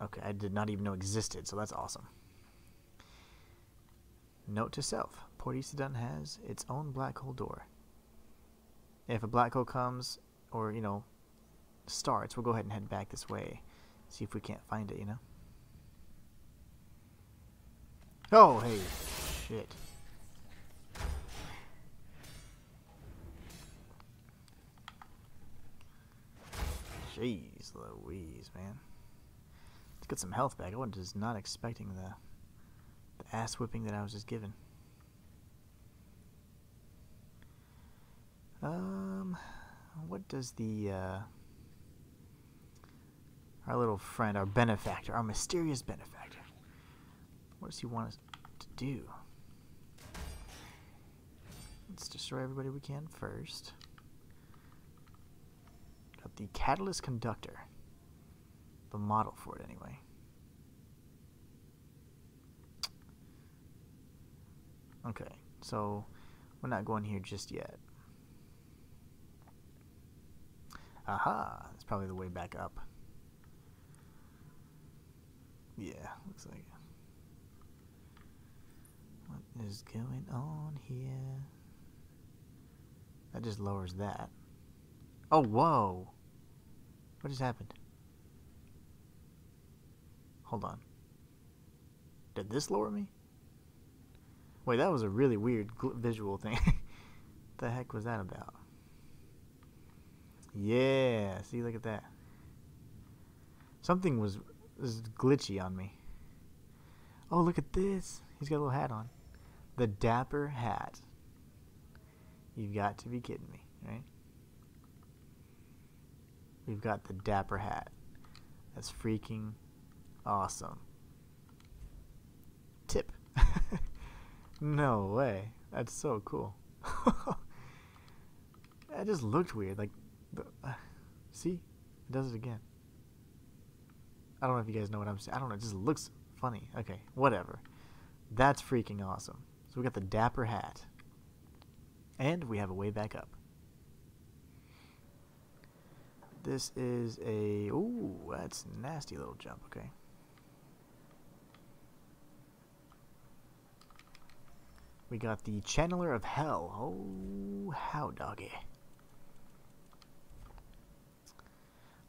Okay, I did not even know existed, so that's awesome. Note to self, Port Issoudun has its own black hole door. If a black hole comes, or, you know, starts, we'll go ahead and head back this way. See if we can't find it, you know? Oh, hey, shit. Jeez Louise, man. Get some health back. I was just not expecting the ass whipping that I was just given. What does the our little friend, our benefactor, our mysterious benefactor, what does he want us to do? Let's destroy everybody we can first. Got the catalyst conductor. The model for it, anyway. Okay, so we're not going here just yet. Aha! That's probably the way back up. Yeah, looks like it. What is going on here? That just lowers that. Oh, whoa! What just happened? Hold on. Did this lower me? Wait, that was a really weird visual thing. What the heck was that about? Yeah, see, look at that. Something was glitchy on me. Oh, look at this. He's got a little hat on. The Dapper Hat. You've got to be kidding me, right? We've got the Dapper Hat. That's freaking awesome. Tip. No way. That's so cool. That just looked weird. Like, see? It does it again. I don't know if you guys know what I'm saying. I don't know. It just looks funny. Okay, whatever. That's freaking awesome. So we got the Dapper Hat. And we have a way back up. This is a... Ooh, that's a nasty little jump. Okay. We got the Channeler of Hell. Oh, how doggy.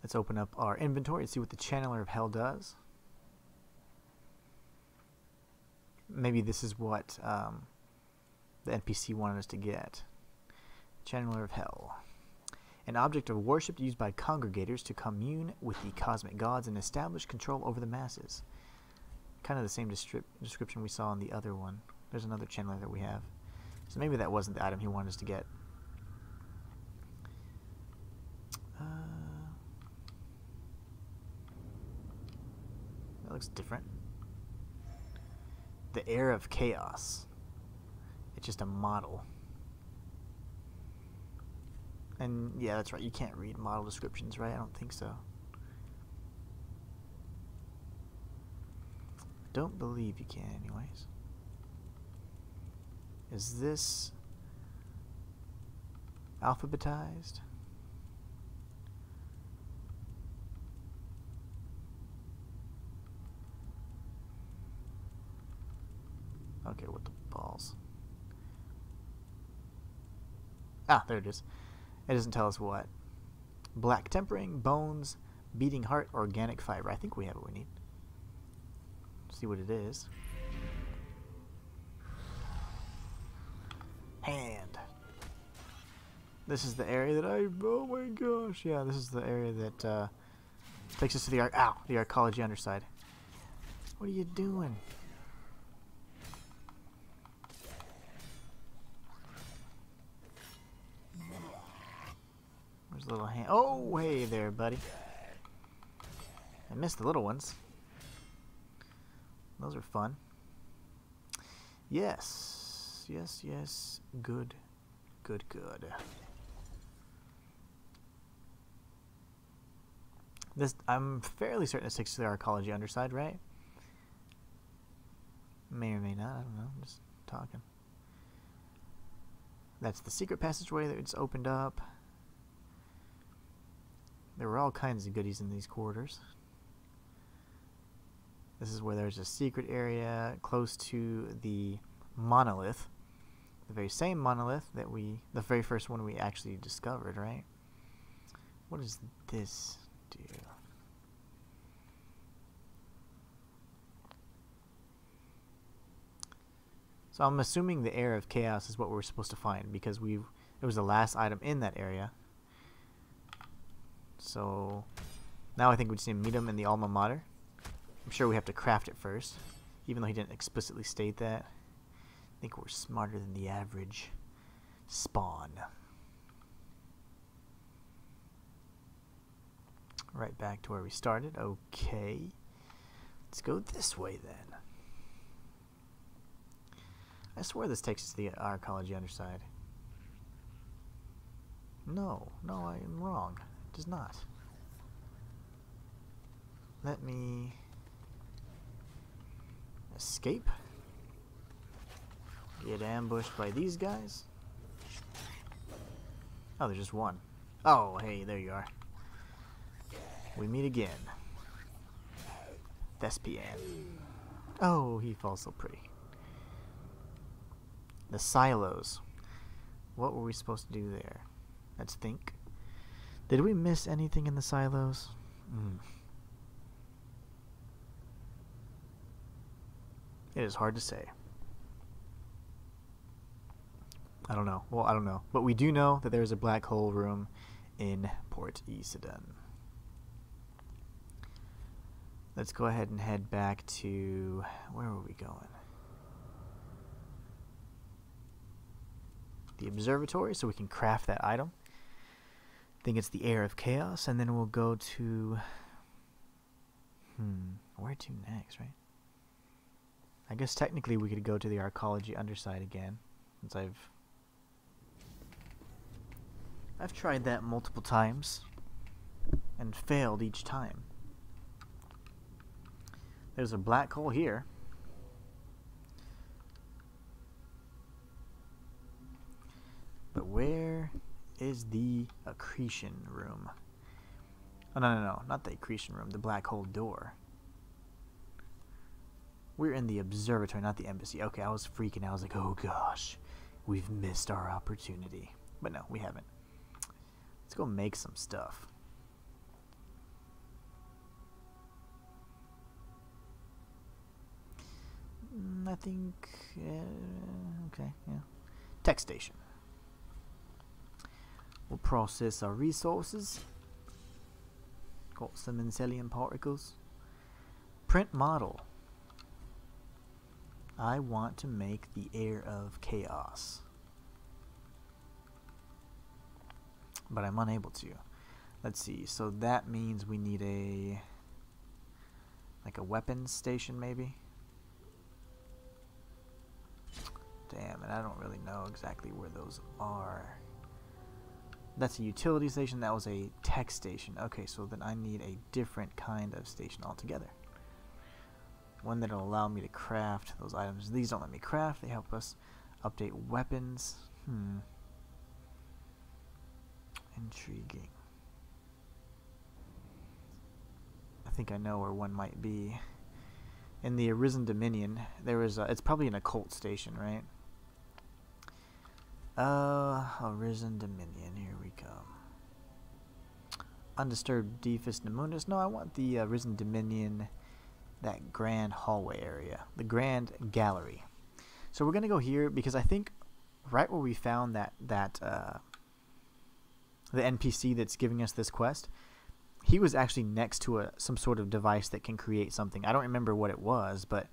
Let's open up our inventory and see what the Channeler of Hell does. Maybe this is what the NPC wanted us to get. Channeler of Hell. An object of worship used by congregators to commune with the cosmic gods and establish control over the masses. Kind of the same description we saw in the other one. There's another channeler that we have. So maybe that wasn't the item he wanted us to get. That looks different. The Heir of Chaos. It's just a model. And yeah, that's right. You can't read model descriptions, right? I don't think so. Don't believe you can, anyways. Is this alphabetized? Okay, what the balls? Ah, there it is. It doesn't tell us what. Black tempering, bones, beating heart, organic fiber. I think we have what we need. Let's see what it is. Hand. This is the area that I... Oh my gosh. Yeah, this is the area that takes us to the... Ow! The Arcology underside. What are you doing? There's a little hand. Oh, hey there, buddy. I missed the little ones. Those are fun. Yes. Yes, yes. Good, good, good. This, I'm fairly certain it sticks to the Arcology underside, right? May or may not. I don't know. I'm just talking. That's the secret passageway that it's opened up. There were all kinds of goodies in these corridors. This is where there's a secret area close to the monolith. The very same monolith that we, the very first one we actually discovered, right? What does this do? So I'm assuming the Heir of Chaos is what we're supposed to find because it was the last item in that area. So now I think we just need to meet him in the Alma Mater. I'm sure we have to craft it first, even though he didn't explicitly state that. I think we're smarter than the average spawn. Right back to where we started. Okay. Let's go this way then. I swear this takes us to the Arcology underside. No, I am wrong. It does not. Let me escape. Get ambushed by these guys. Oh, there's just one. Oh, hey, there you are. We meet again. Thespian. Oh, he falls so pretty. The silos. What were we supposed to do there? Let's think. Did we miss anything in the silos? It is hard to say. I don't know. Well, I don't know. But we do know that there is a black hole room in Port Issoudun. Let's go ahead and head back to... Where were we going? The observatory, so we can craft that item. I think it's the Heir of Chaos, and then we'll go to... where to next, right? I guess technically we could go to the Arcology underside again, since I've tried that multiple times and failed each time. There's a black hole here. But where is the accretion room? Oh, no, not the accretion room, the black hole door. We're in the observatory, not the embassy. Okay, I was freaking out. I was like, oh gosh, we've missed our opportunity. But no, we haven't. Let's go make some stuff. I think... okay, yeah. Tech station. We'll process our resources. Got some Incelium particles. Print model. I want to make the Heir of Chaos, but I'm unable to. Let's see. So that means we need a weapons station, maybe. Damn it! I don't really know exactly where those are. That's a utility station. That was a tech station. Okay, so then I need a different kind of station altogether. One that'll allow me to craft those items. These don't let me craft. They help us update weapons. Intriguing. I think I know where one might be. In the Arisen Dominion, there is it's probably an occult station, right? Arisen Dominion. Here we come. Undisturbed Dephis Nemunis. No, I want the Arisen Dominion... that grand hallway area, the grand gallery. So we're gonna go here because I think right where we found the NPC that's giving us this quest, he was actually next to some sort of device that can create something. I don't remember what it was, but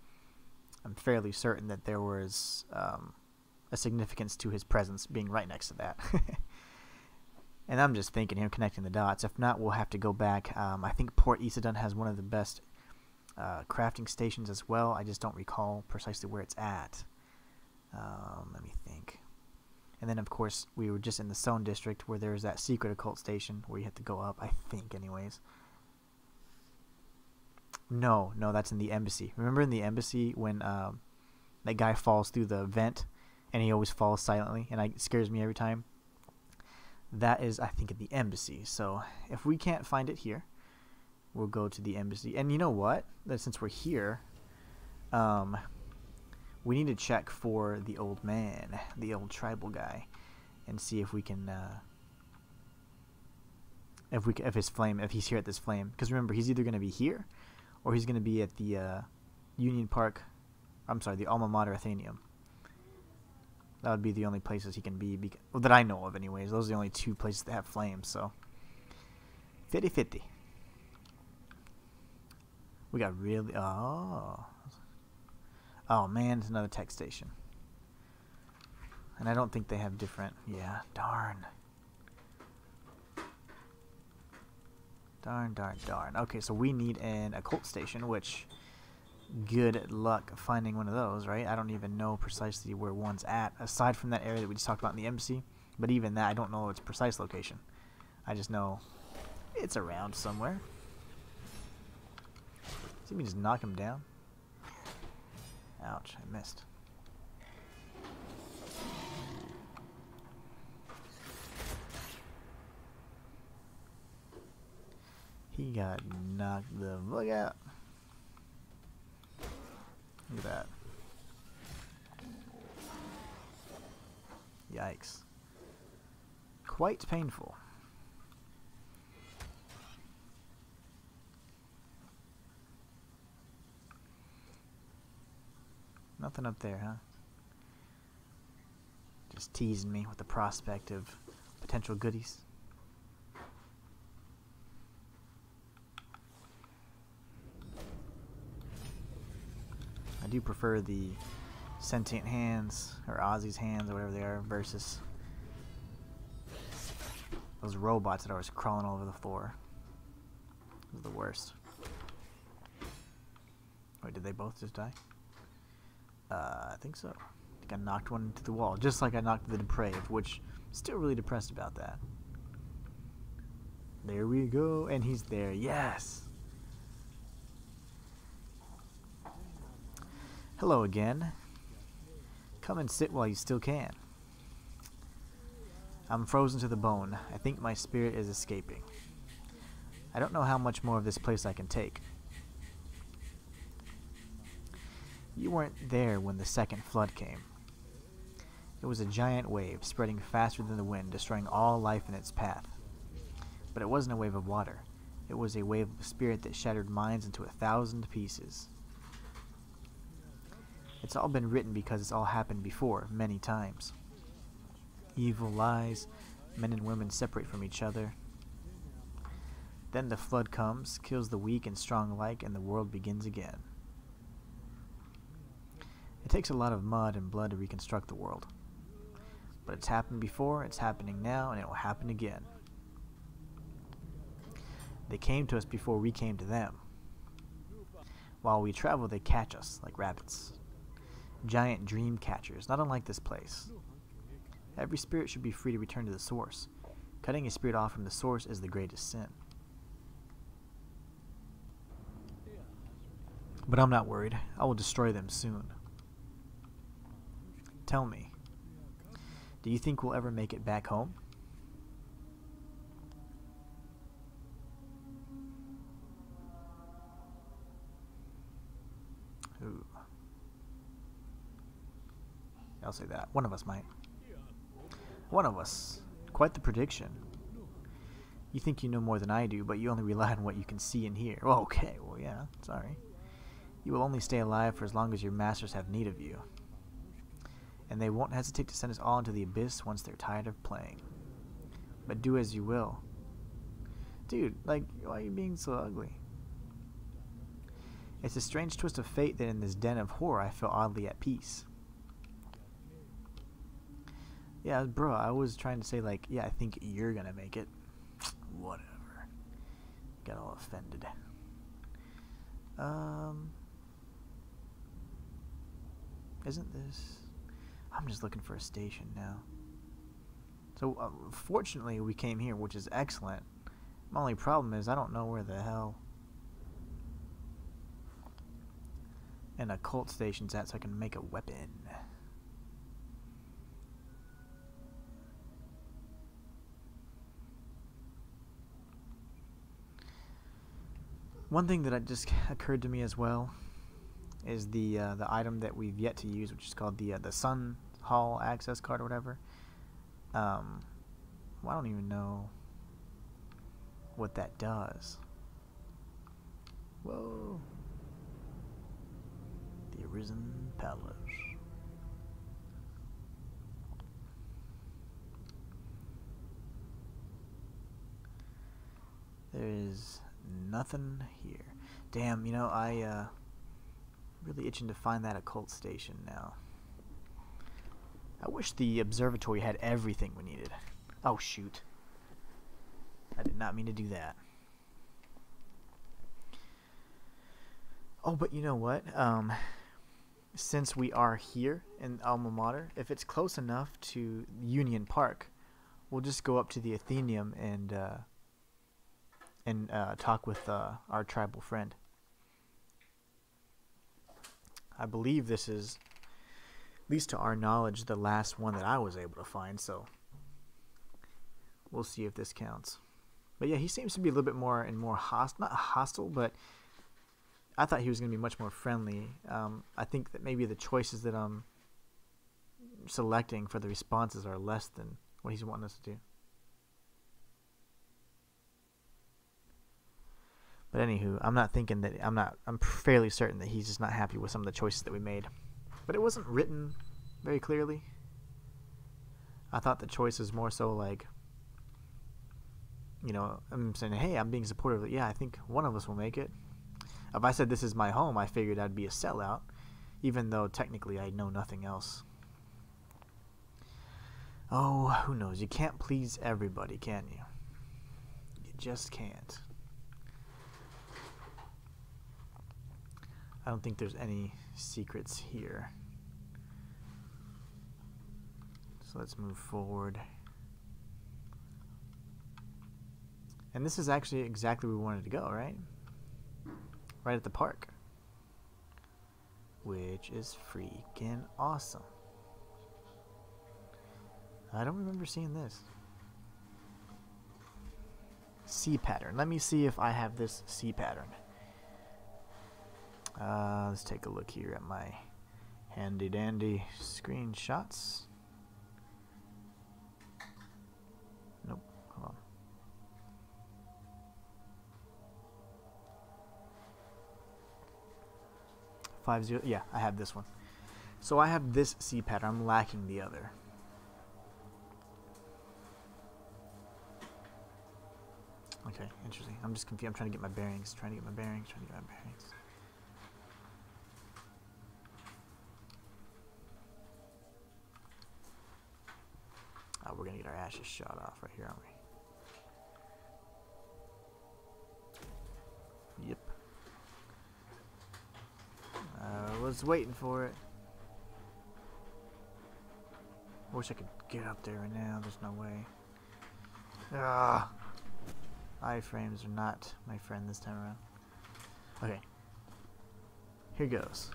I'm fairly certain that there was a significance to his presence being right next to that. And I'm just thinking here, connecting the dots. If not, we'll have to go back. I think Port Issoudun has one of the best crafting stations as well. I just don't recall precisely where it's at. Let me think. And then of course we were just in the Sohn District where there's that secret occult station where you have to go up, I think anyways. No, that's in the embassy. Remember in the embassy when that guy falls through the vent and he always falls silently and it scares me every time? That is, I think, at the embassy. So if we can't find it here, we'll go to the embassy. And you know what? Since we're here, we need to check for the old man, the old tribal guy, and see if we can, if his flame, if he's here at this flame. Because remember, he's either going to be here, or he's going to be at the Union Park. I'm sorry, the Alma Mater Athenaeum. That would be the only places he can be, well, that I know of, anyways. Those are the only two places that have flames. So, 50-50. We got really... Oh man, it's another tech station. And I don't think they have different... Yeah, darn. Darn. Okay, so we need an occult station, which... Good luck finding one of those, right? I don't even know precisely where one's at, aside from that area that we just talked about in the embassy. But even that, I don't know its precise location. I just know it's around somewhere. See me just knock him down. Ouch, I missed. He got knocked the fuck out. Look at that. Yikes. Quite painful. Nothing up there, huh? Just teasing me with the prospect of potential goodies. I do prefer the sentient hands, or Ozzy's hands, or whatever they are, versus those robots that are always crawling all over the floor. It was the worst. Wait, did they both just die? I think so. I think I knocked one into the wall, just like I knocked the Depraved, which I'm still really depressed about that. There we go, and he's there. Yes! Hello again. Come and sit while you still can. I'm frozen to the bone. I think my spirit is escaping. I don't know how much more of this place I can take. You weren't there when the second flood came. It was a giant wave, spreading faster than the wind, destroying all life in its path. But it wasn't a wave of water. It was a wave of spirit that shattered minds into 1,000 pieces. It's all been written because it's all happened before, many times. Evil lies, men and women separate from each other. Then the flood comes, kills the weak and strong alike, and the world begins again. It takes a lot of mud and blood to reconstruct the world. But it's happened before, it's happening now, and it will happen again. They came to us before we came to them. While we travel, they catch us like rabbits. Giant dream catchers, not unlike this place. Every spirit should be free to return to the source. Cutting a spirit off from the source is the greatest sin. But I'm not worried. I will destroy them soon. Tell me, do you think we'll ever make it back home? Ooh. I'll say that. One of us might. One of us. Quite the prediction. You think you know more than I do, but you only rely on what you can see and hear. Well, okay, well, yeah, sorry. You will only stay alive for as long as your masters have need of you. And they won't hesitate to send us all into the abyss once they're tired of playing. But do as you will. Dude, like, why are you being so ugly? It's a strange twist of fate that in this den of horror I feel oddly at peace. Yeah, bro, I was trying to say, like, yeah, I think you're gonna make it. Whatever. Got all offended. Isn't this... I'm just looking for a station now. So, fortunately, we came here, which is excellent. My only problem is I don't know where the hell... an occult station's at, so I can make a weapon. One thing that just occurred to me as well is the item that we've yet to use, which is called the Sun Hall access card or whatever. Well, I don't even know what that does. Whoa! The Arisen Palace. There is nothing here. Damn, you know, I really itching to find that occult station now. I wish the observatory had everything we needed. Oh shoot, I did not mean to do that. Oh, but you know what, since we are here in Alma Mater, if it's close enough to Union Park, we'll just go up to the Athenaeum and talk with our tribal friend. I believe this is, at least to our knowledge, the last one that I was able to find, so we'll see if this counts. But yeah, he seems to be a little bit more hostile, not hostile, but I thought he was going to be much more friendly. I think that maybe the choices that I'm selecting for the responses are less than what he's wanting us to do. But anywho, I'm fairly certain that he's just not happy with some of the choices that we made. but it wasn't written very clearly. I thought the choice was more so like, you know, I'm saying, hey, I'm being supportive. Yeah, I think one of us will make it. If I said this is my home, I figured I'd be a sellout, even though technically I know nothing else. Oh, who knows? You can't please everybody, can you? You just can't. I don't think there's any secrets here. So let's move forward. And this is actually exactly where we wanted to go, right? Right at the park. Which is freaking awesome. I don't remember seeing this. C pattern. Let me see if I have this C pattern. Let's take a look here at my handy dandy screenshots. Nope. Hold on. Yeah, I have this one. So I have this C pattern. I'm lacking the other. Okay, interesting. I'm just confused. I'm trying to get my bearings. Oh, we're gonna get our ashes shot off right here, aren't we? Yep. I was waiting for it. I wish I could get up there right now. There's no way. Ah. iFrames are not my friend this time around. Okay. Here goes.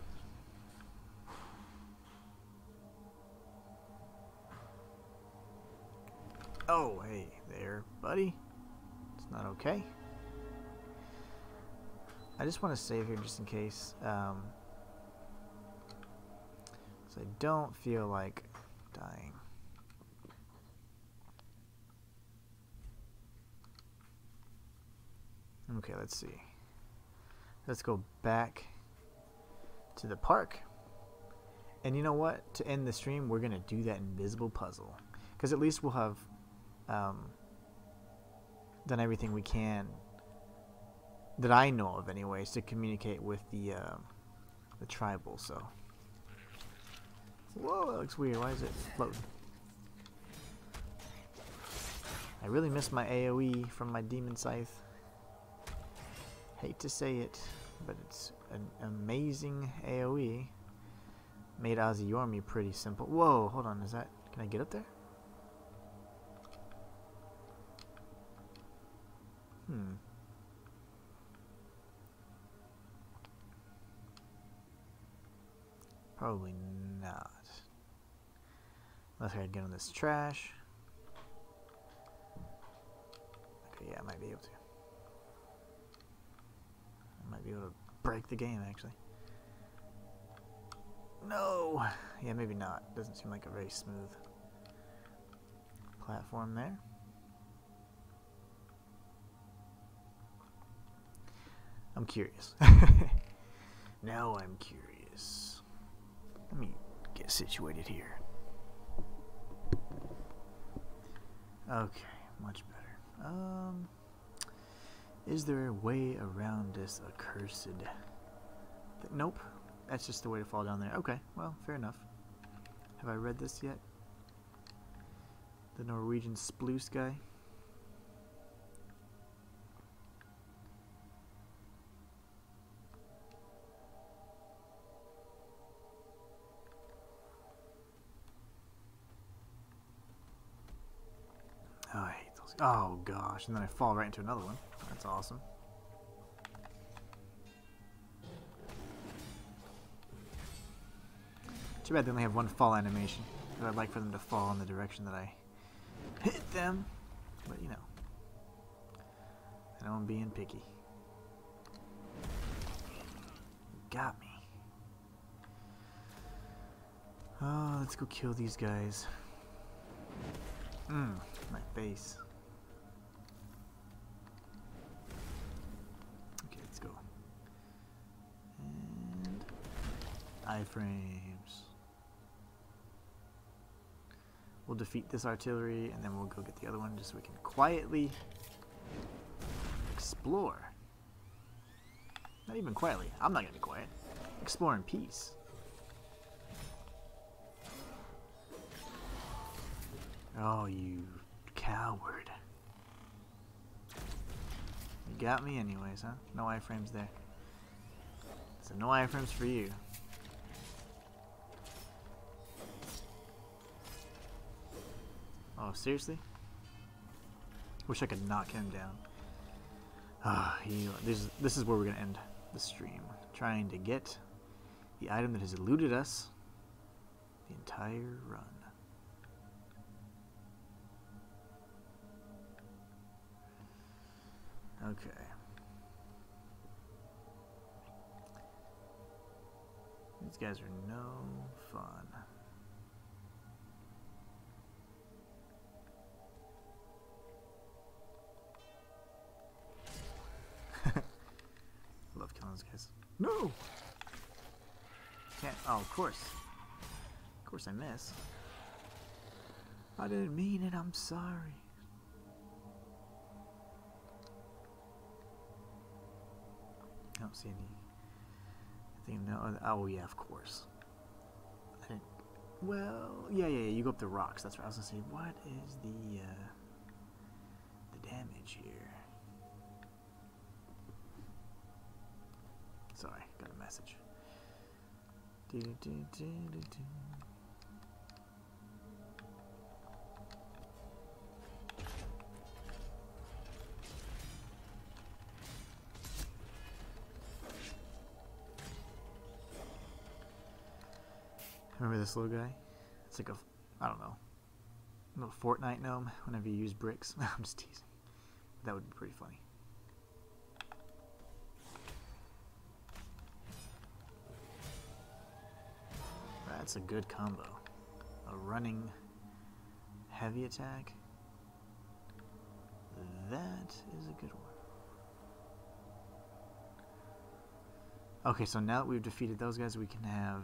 Oh, hey there, buddy. It's not okay. I just want to save here just in case. So I don't feel like dying. Okay, let's see. Let's go back to the park. And you know what? To end the stream, we're going to do that invisible puzzle. Because at least we'll have done everything we can, that I know of anyways, to communicate with the tribal. So, whoa, that looks weird. Why is it floating? I really miss my AoE from my demon scythe. Hate to say it, but it's an amazing AoE. Made Azi Yormi pretty simple. Whoa, hold on, is that... Can I get up there? Hmm. Probably not. Unless I could get on this trash. Okay, yeah, I might be able to. Might be able to break the game, actually. No! Yeah, maybe not. Doesn't seem like a very smooth platform there. I'm curious. Now I'm curious. Let me get situated here. Okay, much better. Is there a way around this accursed... Nope. That's just the way to fall down there. Okay, well, fair enough. Have I read this yet? The Norwegian spluce guy. Oh, I hate those. Oh, gosh. And then I fall right into another one. That's awesome. Too bad they only have one fall animation. But I'd like for them to fall in the direction that I hit them. But you know, I know I'm being picky. Got me. Oh, let's go kill these guys. Mmm, my face. Go. And iframes. We'll defeat this artillery, and then we'll go get the other one just so we can quietly explore. Not even quietly. I'm not going to be quiet. Explore in peace. Oh, you coward. You got me anyways, huh? No iframes there. So no iframes for you. Oh, seriously? Wish I could knock him down. Ah, this is where we're going to end the stream. Trying to get the item that has eluded us the entire run. Okay. These guys are no fun. Love killing those guys. No! Can't. Oh, of course. Of course I miss. I didn't mean it. I'm sorry. I don't see any. I think no. Other, oh yeah, of course. I didn't, well, yeah. You go up the rocks. That's right. I was gonna say, what is the damage here? Sorry, got a message. Remember this little guy? It's like a, I don't know, a little Fortnite gnome whenever you use bricks. I'm just teasing. That would be pretty funny. That's a good combo. A running heavy attack. That is a good one. Okay, so now that we've defeated those guys, we can have...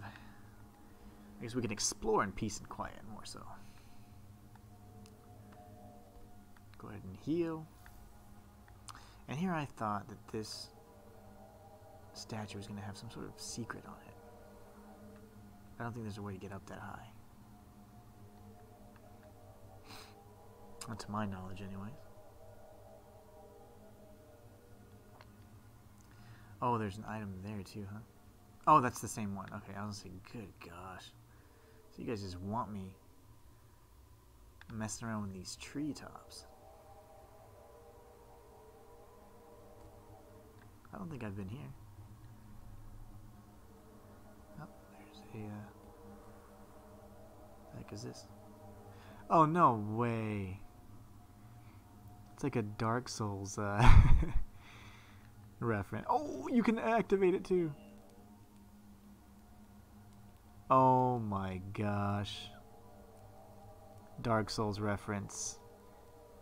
I guess we can explore in peace and quiet more so. Go ahead and heal. And here I thought that this statue was going to have some sort of secret on it. I don't think there's a way to get up that high. Not to my knowledge, anyways. Oh, there's an item there too, huh? Oh, that's the same one. Okay, I was gonna say, good gosh. So you guys just want me messing around with these treetops. I don't think I've been here. Yeah. What the heck is this? Oh, no way. It's like a Dark Souls reference. Oh, you can activate it too. Oh my gosh. Dark Souls reference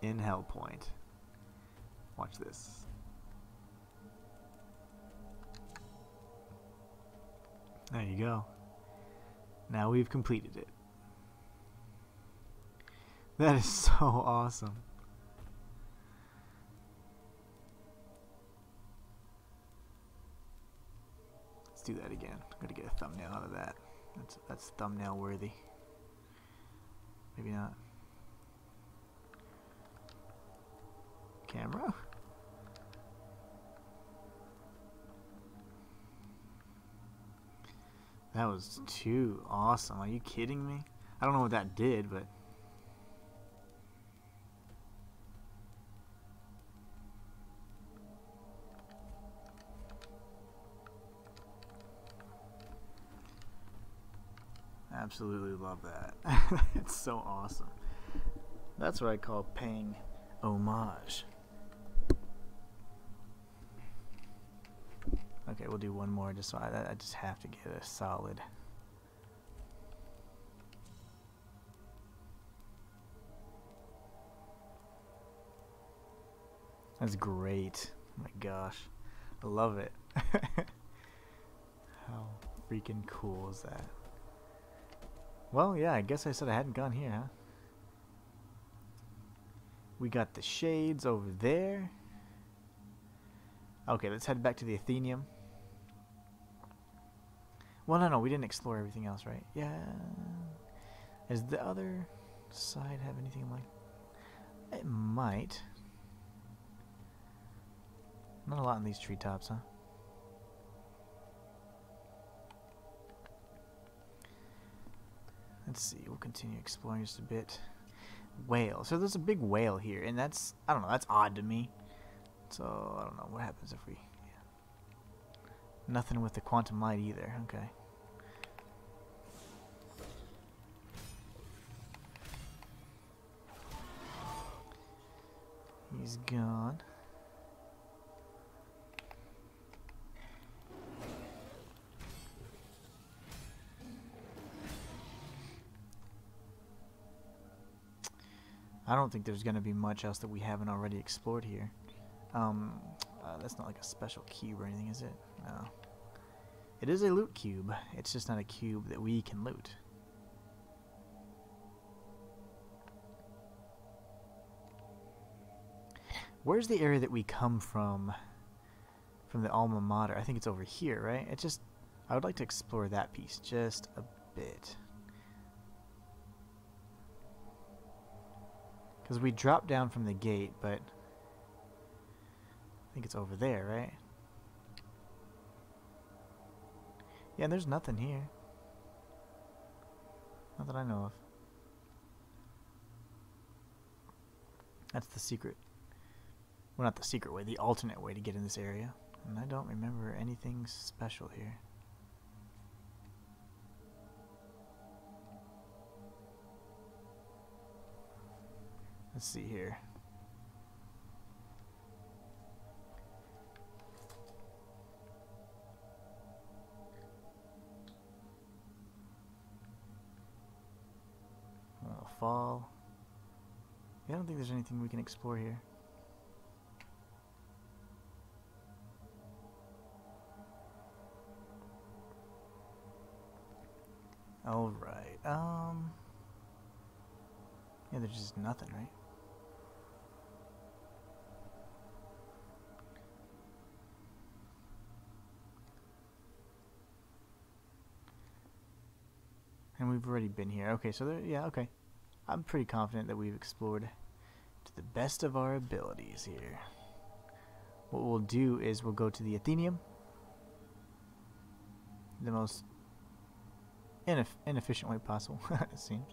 in Hellpoint. Watch this. There you go. Now we've completed it. That is so awesome. Let's do that again. I'm gonna get a thumbnail out of that. That's thumbnail worthy. Maybe not. Camera? That was too awesome. Are you kidding me? I don't know what that did, but... Absolutely love that. It's so awesome. That's what I call paying homage. Okay, we'll do one more. Just so I just have to get a solid. That's great. Oh my gosh, I love it. How freaking cool is that? Well, yeah. I guess I said I hadn't gone here, huh? We got the shades over there. Okay, let's head back to the Athenaeum. Well, no, we didn't explore everything else, right? Yeah. Does the other side have anything like... It might. Not a lot in these treetops, huh? Let's see, we'll continue exploring just a bit. Whale. So there's a big whale here, and that's, I don't know, that's odd to me. So, I don't know, what happens if we... Yeah. Nothing with the quantum light either, okay. He's gone. I don't think there's going to be much else that we haven't already explored here. That's not like a special cube or anything, is it? No. It is a loot cube. It's just not a cube that we can loot. Where's the area that we come from the Alma Mater? I think it's over here, right? It just... I would like to explore that piece just a bit. Because we dropped down from the gate, but... I think it's over there, right? Yeah, and there's nothing here. Not that I know of. That's the secret. Well, not the secret way, the alternate way to get in this area. And I don't remember anything special here. Let's see here. Fall. Yeah, I don't think there's anything we can explore here. Alright, yeah, there's just nothing, right? And we've already been here. Okay, so there, yeah, okay. I'm pretty confident that we've explored to the best of our abilities here. What we'll do is we'll go to the Athenaeum. The most inefficient way possible, it seems.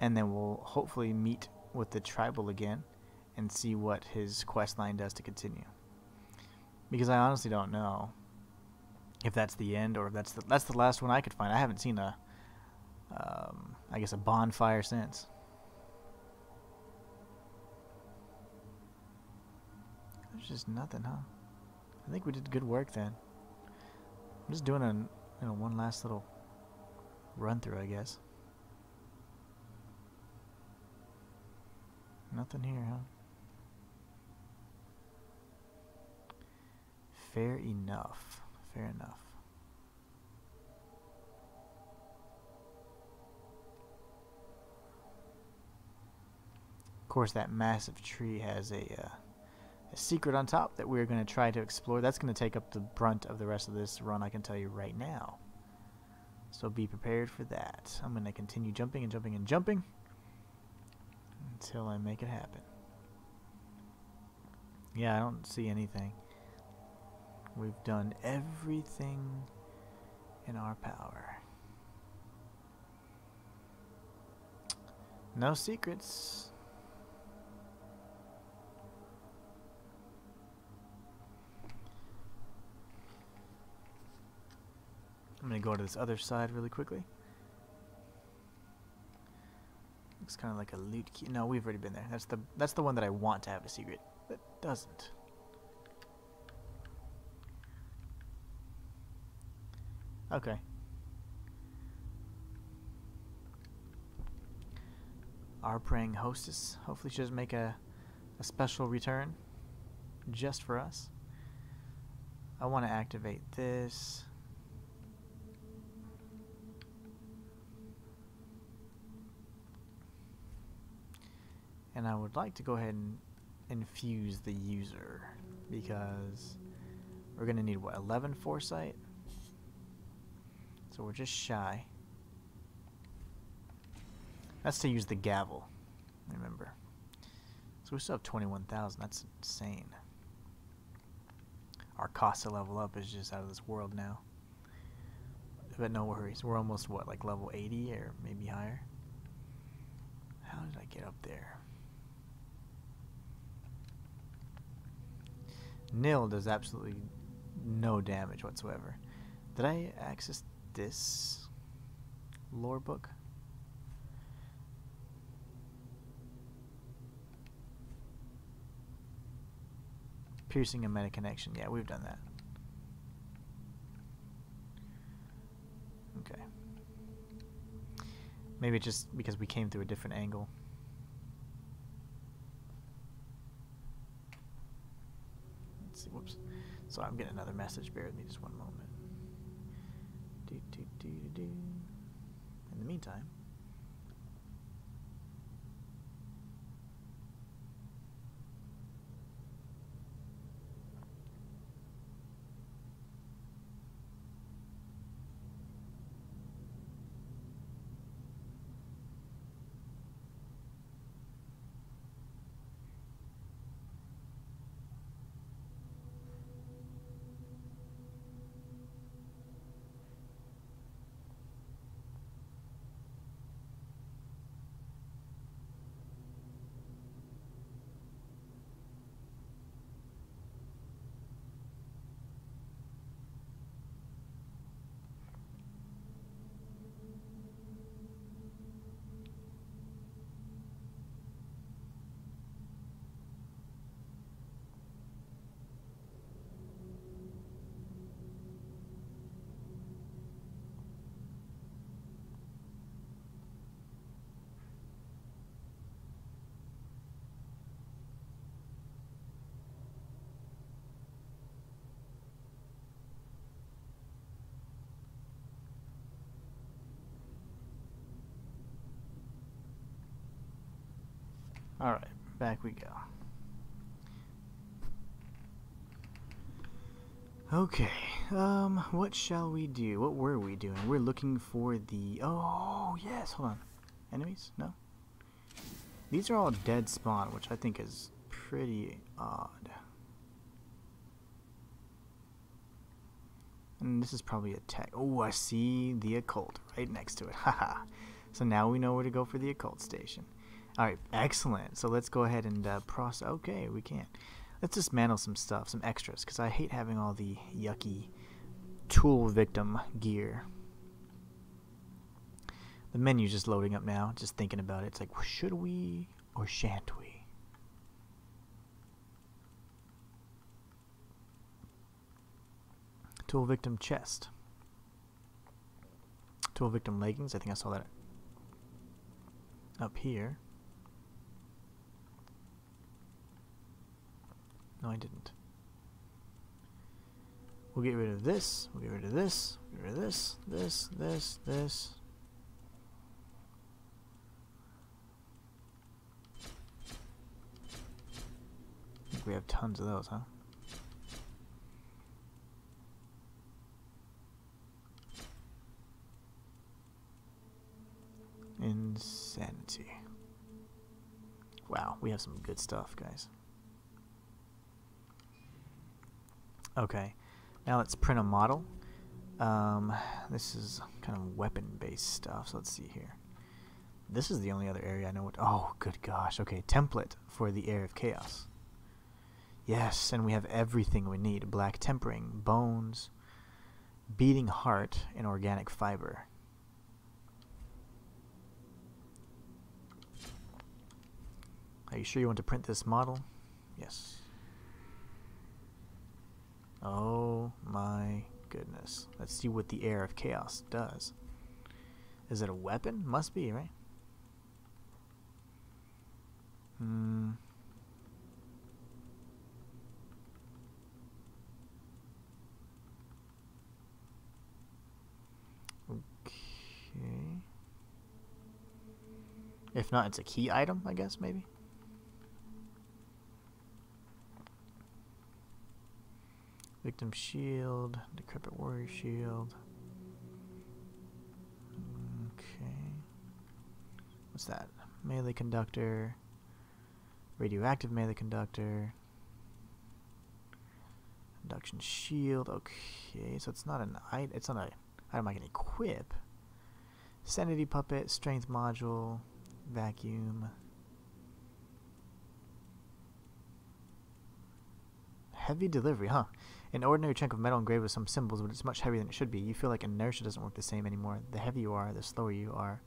And then we'll hopefully meet with the Tribal again and see what his quest line does to continue. Because I honestly don't know if that's the end or if that's the last one I could find. I haven't seen a... I guess a bonfire since. There's just nothing, huh? I think we did good work then. I'm just doing one last little run through, I guess. Nothing here, huh? Fair enough. Fair enough. Of course, that massive tree has a secret on top that we're going to try to explore. That's going to take up the brunt of the rest of this run, I can tell you right now. So be prepared for that. I'm going to continue jumping and jumping and jumping until I make it happen. Yeah, I don't see anything. We've done everything in our power. No secrets. I'm going to go to this other side really quickly. Looks kind of like a loot key. No, we've already been there. That's the one that I want to have a secret. That doesn't. Okay. Our praying hostess. Hopefully she doesn't make a special return just for us. I want to activate this. And I would like to go ahead and infuse the user, because we're going to need, what, 11 foresight? So we're just shy. That's to use the gavel, remember. So we still have 21,000. That's insane. Our cost to level up is just out of this world now. But no worries. We're almost, what, like level 80 or maybe higher? How did I get up there? Nil does absolutely no damage whatsoever. Did I access this lore book? Piercing a meta connection. Yeah, we've done that. Okay. Maybe just because we came through a different angle. Let's see. Whoops. So I'm getting another message. Bear with me just one moment. In the meantime. Alright, back we go. Okay, what shall we do? What were we doing? We're looking for the... Oh, yes, hold on. Enemies? No? These are all dead spawn, which I think is pretty odd. And this is probably a tech. Oh, I see the occult right next to it. Haha. So now we know where to go for the occult station. Alright, excellent. So let's go ahead and process. Okay, we can. Let's dismantle some stuff, some extras, because I hate having all the yucky tool victim gear. The menu's just loading up now, just thinking about it. It's like, well, should we or shan't we? Tool victim chest. Tool victim leggings. I think I saw that up here. No, I didn't. We'll get rid of this. We'll get rid of this. We'll get rid of this. This. I think we have tons of those, huh? Insanity. Wow, we have some good stuff, guys. Okay, now let's print a model. This is kind of weapon-based stuff, so let's see here. This is the only other area I know what... Oh, good gosh. Okay, template for the Heir of Chaos. Yes, and we have everything we need. Black tempering, bones, beating heart, and organic fiber. Are you sure you want to print this model? Yes. Oh my goodness. Let's see what the Heir of Chaos does. Is it a weapon? Must be, right? Hmm. Okay. If not, it's a key item, I guess, maybe? Victim shield, decrepit warrior shield. Okay. What's that? Melee conductor. Radioactive melee conductor. Induction shield. Okay, so it's not an item. It's not a item I can equip. Sanity puppet, strength module, vacuum. Heavy delivery, huh? An ordinary chunk of metal engraved with some symbols, but it's much heavier than it should be. You feel like inertia doesn't work the same anymore. The heavier you are, the slower you are,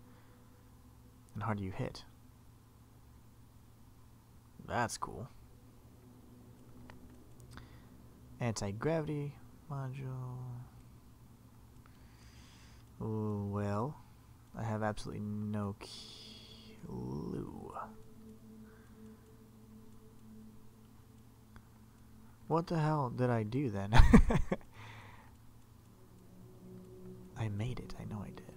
and harder you hit. That's cool. Anti-gravity module. Ooh, well, I have absolutely no clue. What the hell did I do then? I made it, I know I did.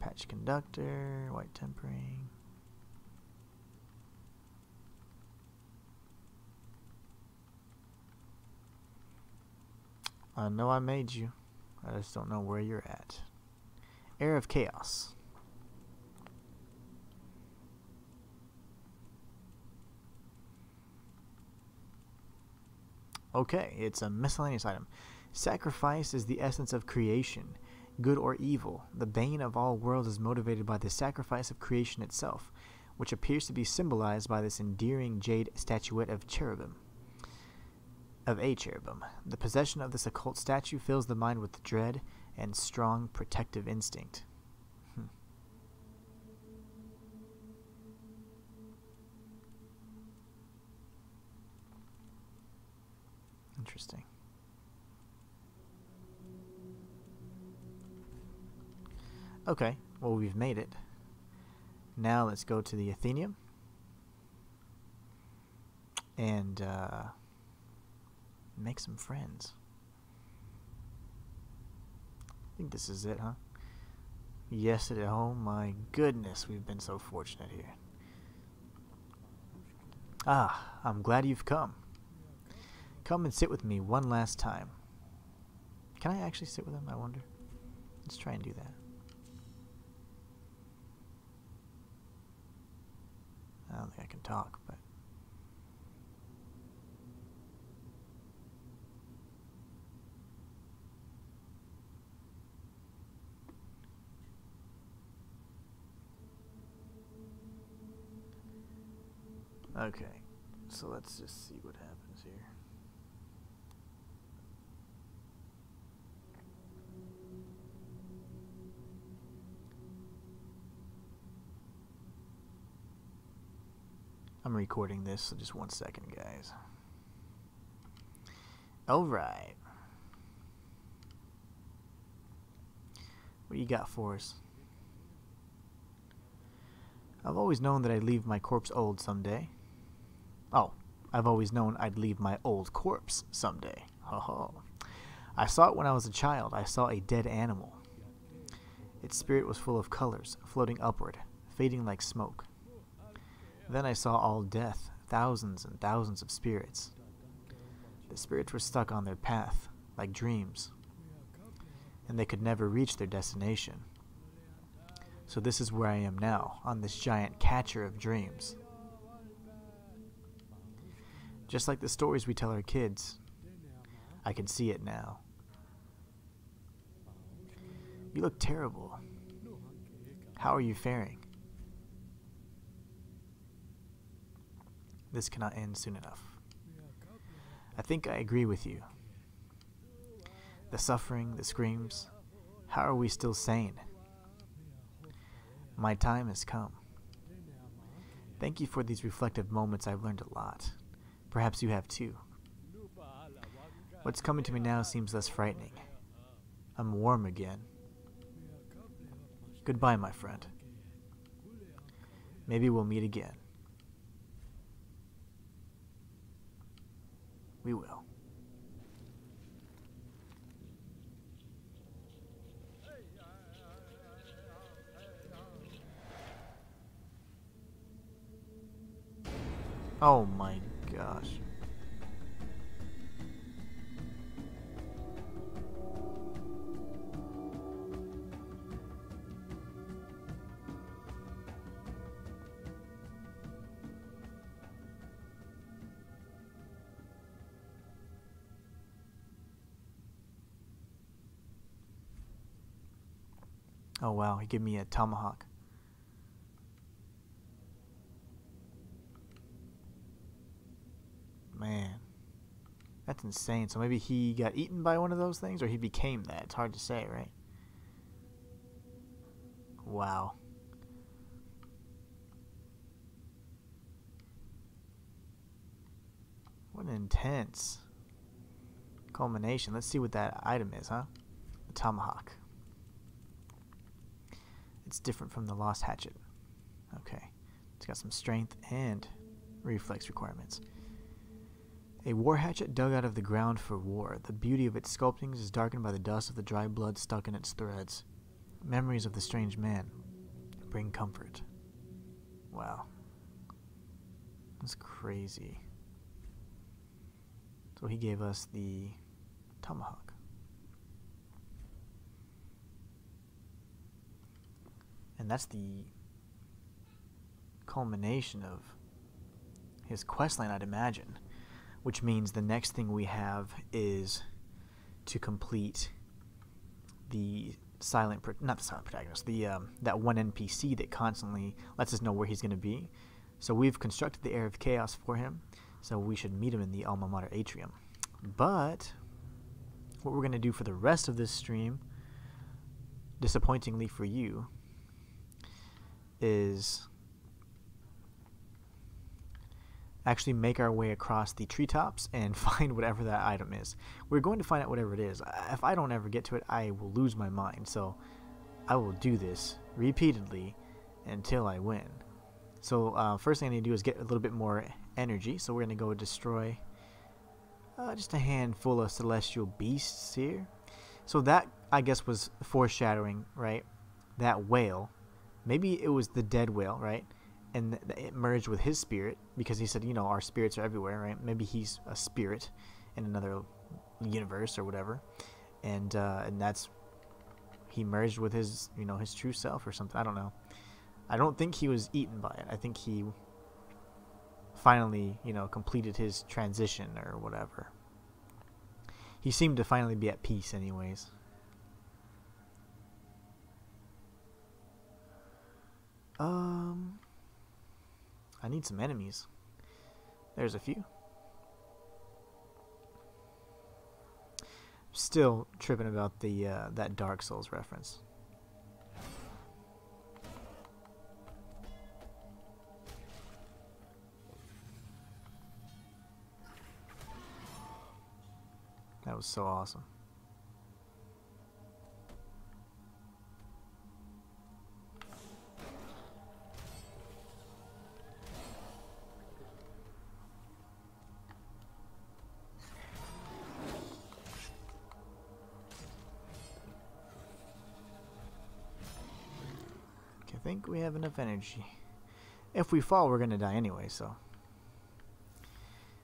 Patch conductor, white tempering. I know I made you. I just don't know where you're at. Heir of Chaos. Okay, it's a miscellaneous item. Sacrifice is the essence of creation, good or evil. The bane of all worlds is motivated by the sacrifice of creation itself, which appears to be symbolized by this endearing jade statuette of cherubim. Of a cherubim. The possession of this occult statue fills the mind with dread and strong protective instinct. Interesting. Okay, well, we've made it. Now let's go to the Athenaeum and make some friends. I think this is it, huh? Yes, it is. Oh my goodness, we've been so fortunate here. Ah, I'm glad you've come. Come and sit with me one last time. Can I actually sit with him, I wonder? Let's try and do that. I don't think I can talk, but... Okay, so let's just see what happens here. I'm recording this, so just 1 second, guys. Alright. What do you got for us? I've always known that I'd leave my corpse old someday. Oh, I've always known I'd leave my old corpse someday. Ho-ho. I saw it when I was a child. I saw a dead animal. Its spirit was full of colors, floating upward, fading like smoke. Then I saw all death, thousands and thousands of spirits. The spirits were stuck on their path, like dreams, and they could never reach their destination. So this is where I am now, on this giant catcher of dreams. Just like the stories we tell our kids, I can see it now. You look terrible. How are you faring? This cannot end soon enough. I think I agree with you. The suffering, the screams, how are we still sane? My time has come. Thank you for these reflective moments. I've learned a lot. Perhaps you have too. What's coming to me now seems less frightening. I'm warm again. Goodbye, my friend. Maybe we'll meet again. We will. Oh my gosh. Oh wow, he gave me a tomahawk. Man, that's insane. So maybe he got eaten by one of those things, or he became that. It's hard to say, right? Wow. What an intense culmination. Let's see what that item is, huh? A tomahawk. It's different from the lost hatchet. Okay. It's got some strength and reflex requirements. A war hatchet dug out of the ground for war. The beauty of its sculptings is darkened by the dust of the dry blood stuck in its threads. Memories of the strange man bring comfort. Wow. That's crazy. So he gave us the tomahawk. And that's the culmination of his questline, I'd imagine. Which means the next thing we have is to complete the silent, not the silent protagonist, the that one NPC that constantly lets us know where he's going to be. So we've constructed the Heir of Chaos for him, so we should meet him in the Alma Mater Atrium. But what we're going to do for the rest of this stream, disappointingly for you, is actually make our way across the treetops and find whatever that item is. We're going to find out whatever it is. If I don't ever get to it, I will lose my mind. So I will do this repeatedly until I win. So first thing I need to do is get a little bit more energy. So we're going to go destroy just a handful of celestial beasts here. So that, I guess, was foreshadowing, right? That whale. Maybe it was the dead whale, right? And it merged with his spirit, because he said, you know, our spirits are everywhere, right? Maybe he's a spirit in another universe or whatever, and that's, he merged with his, you know, his true self or something. I don't know. I don't think he was eaten by it. I think he finally, you know, completed his transition or whatever. He seemed to finally be at peace anyways. I need some enemies. There's a few. Still tripping about the that Dark Souls reference. That was so awesome. I think we have enough energy. If we fall, we're gonna die anyway, so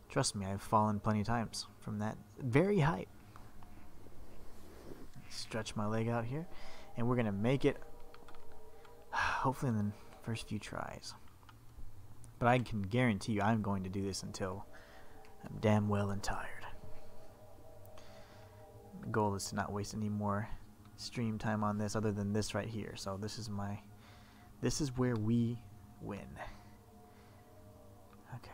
trust me, I've fallen plenty of times from that very height. Stretch my leg out here, and we're gonna make it hopefully in the first few tries, but I can guarantee you I'm going to do this until I'm damn well and tired. The goal is to not waste any more stream time on this other than this right here. So this is my, this is where we win. Okay.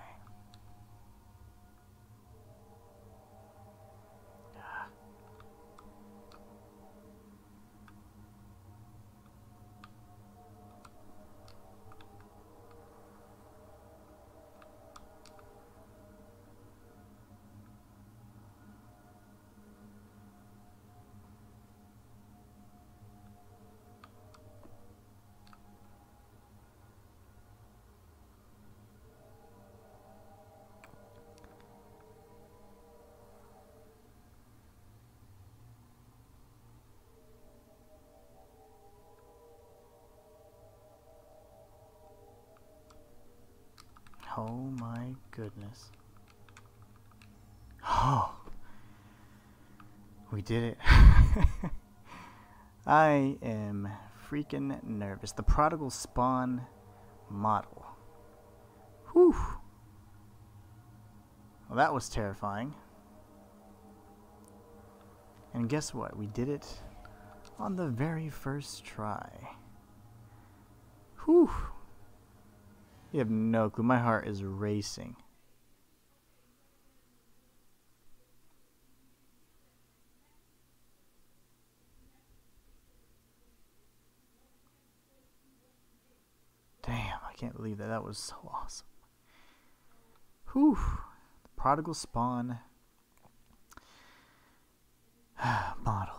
Oh my goodness. Oh. We did it. I am freaking nervous. The Prodigal Spawn model. Whew. Well, that was terrifying. And guess what? We did it on the very first try. Whew. You have no clue. My heart is racing. Damn, I can't believe that. That was so awesome. Whew. The Prodigal Spawn model.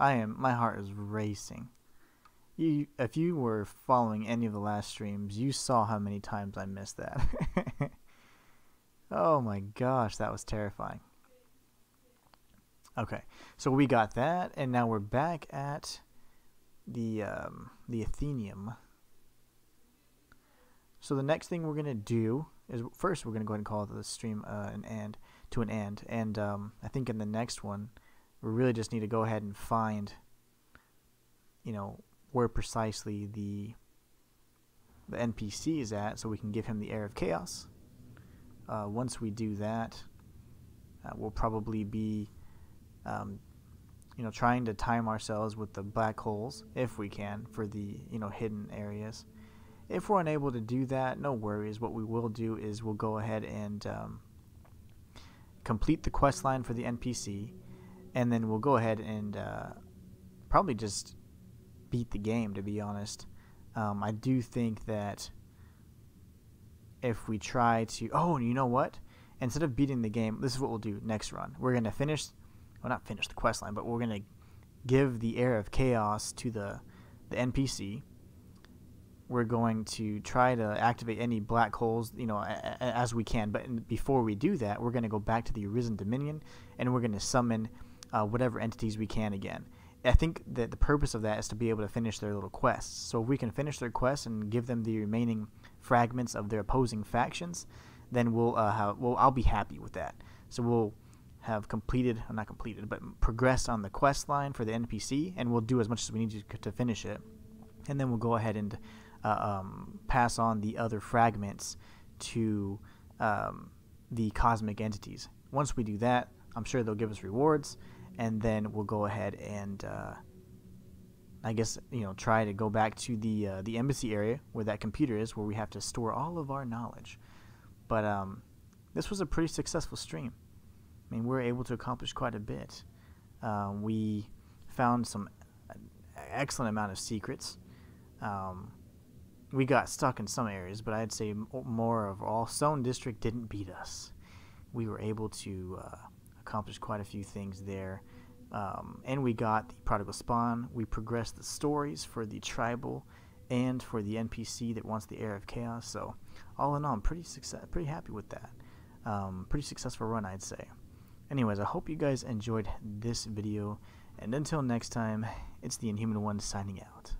My heart is racing. If you were following any of the last streams, you saw how many times I missed that. Oh my gosh, that was terrifying. Okay, so we got that, and now we're back at the Athenaeum. So the next thing we're gonna do is first we're gonna go ahead and call the stream an end, and I think in the next one we really just need to go ahead and find, you know, where precisely the NPC is at, so we can give him the Heir of Chaos. Once we do that, we'll probably be, you know, trying to time ourselves with the black holes if we can for the, you know, hidden areas. If we're unable to do that, no worries. What we will do is we'll go ahead and complete the quest line for the NPC, and then we'll go ahead and probably just beat the game, to be honest. I do think that if we try to... Oh, and you know what? Instead of beating the game, this is what we'll do next run. We're going to finish... Well, not finish the quest line, but we're going to give the Heir of Chaos to the NPC. We're going to try to activate any black holes, you know, as we can. But before we do that, we're going to go back to the Arisen Dominion, and we're going to summon whatever entities we can again. I think that the purpose of that is to be able to finish their little quests. So if we can finish their quests and give them the remaining fragments of their opposing factions, then we'll I'll be happy with that. So we'll have completed, not completed, but progressed on the quest line for the NPC, and we'll do as much as we need to finish it. And then we'll go ahead and pass on the other fragments to the cosmic entities. Once we do that, I'm sure they'll give us rewards. And then we'll go ahead and, I guess, you know, try to go back to the embassy area where that computer is, where we have to store all of our knowledge. But this was a pretty successful stream. I mean, we were able to accomplish quite a bit. We found some excellent amount of secrets. We got stuck in some areas, but I'd say more of all, Sohn District didn't beat us. We were able to... accomplished quite a few things there, and we got the Prodigal Spawn. We progressed the stories for the Tribal and for the NPC that wants the Heir of Chaos. So all in all, I'm pretty happy with that. Pretty successful run, I'd say. Anyways, I hope you guys enjoyed this video, and until next time, it's the Inhuman One signing out.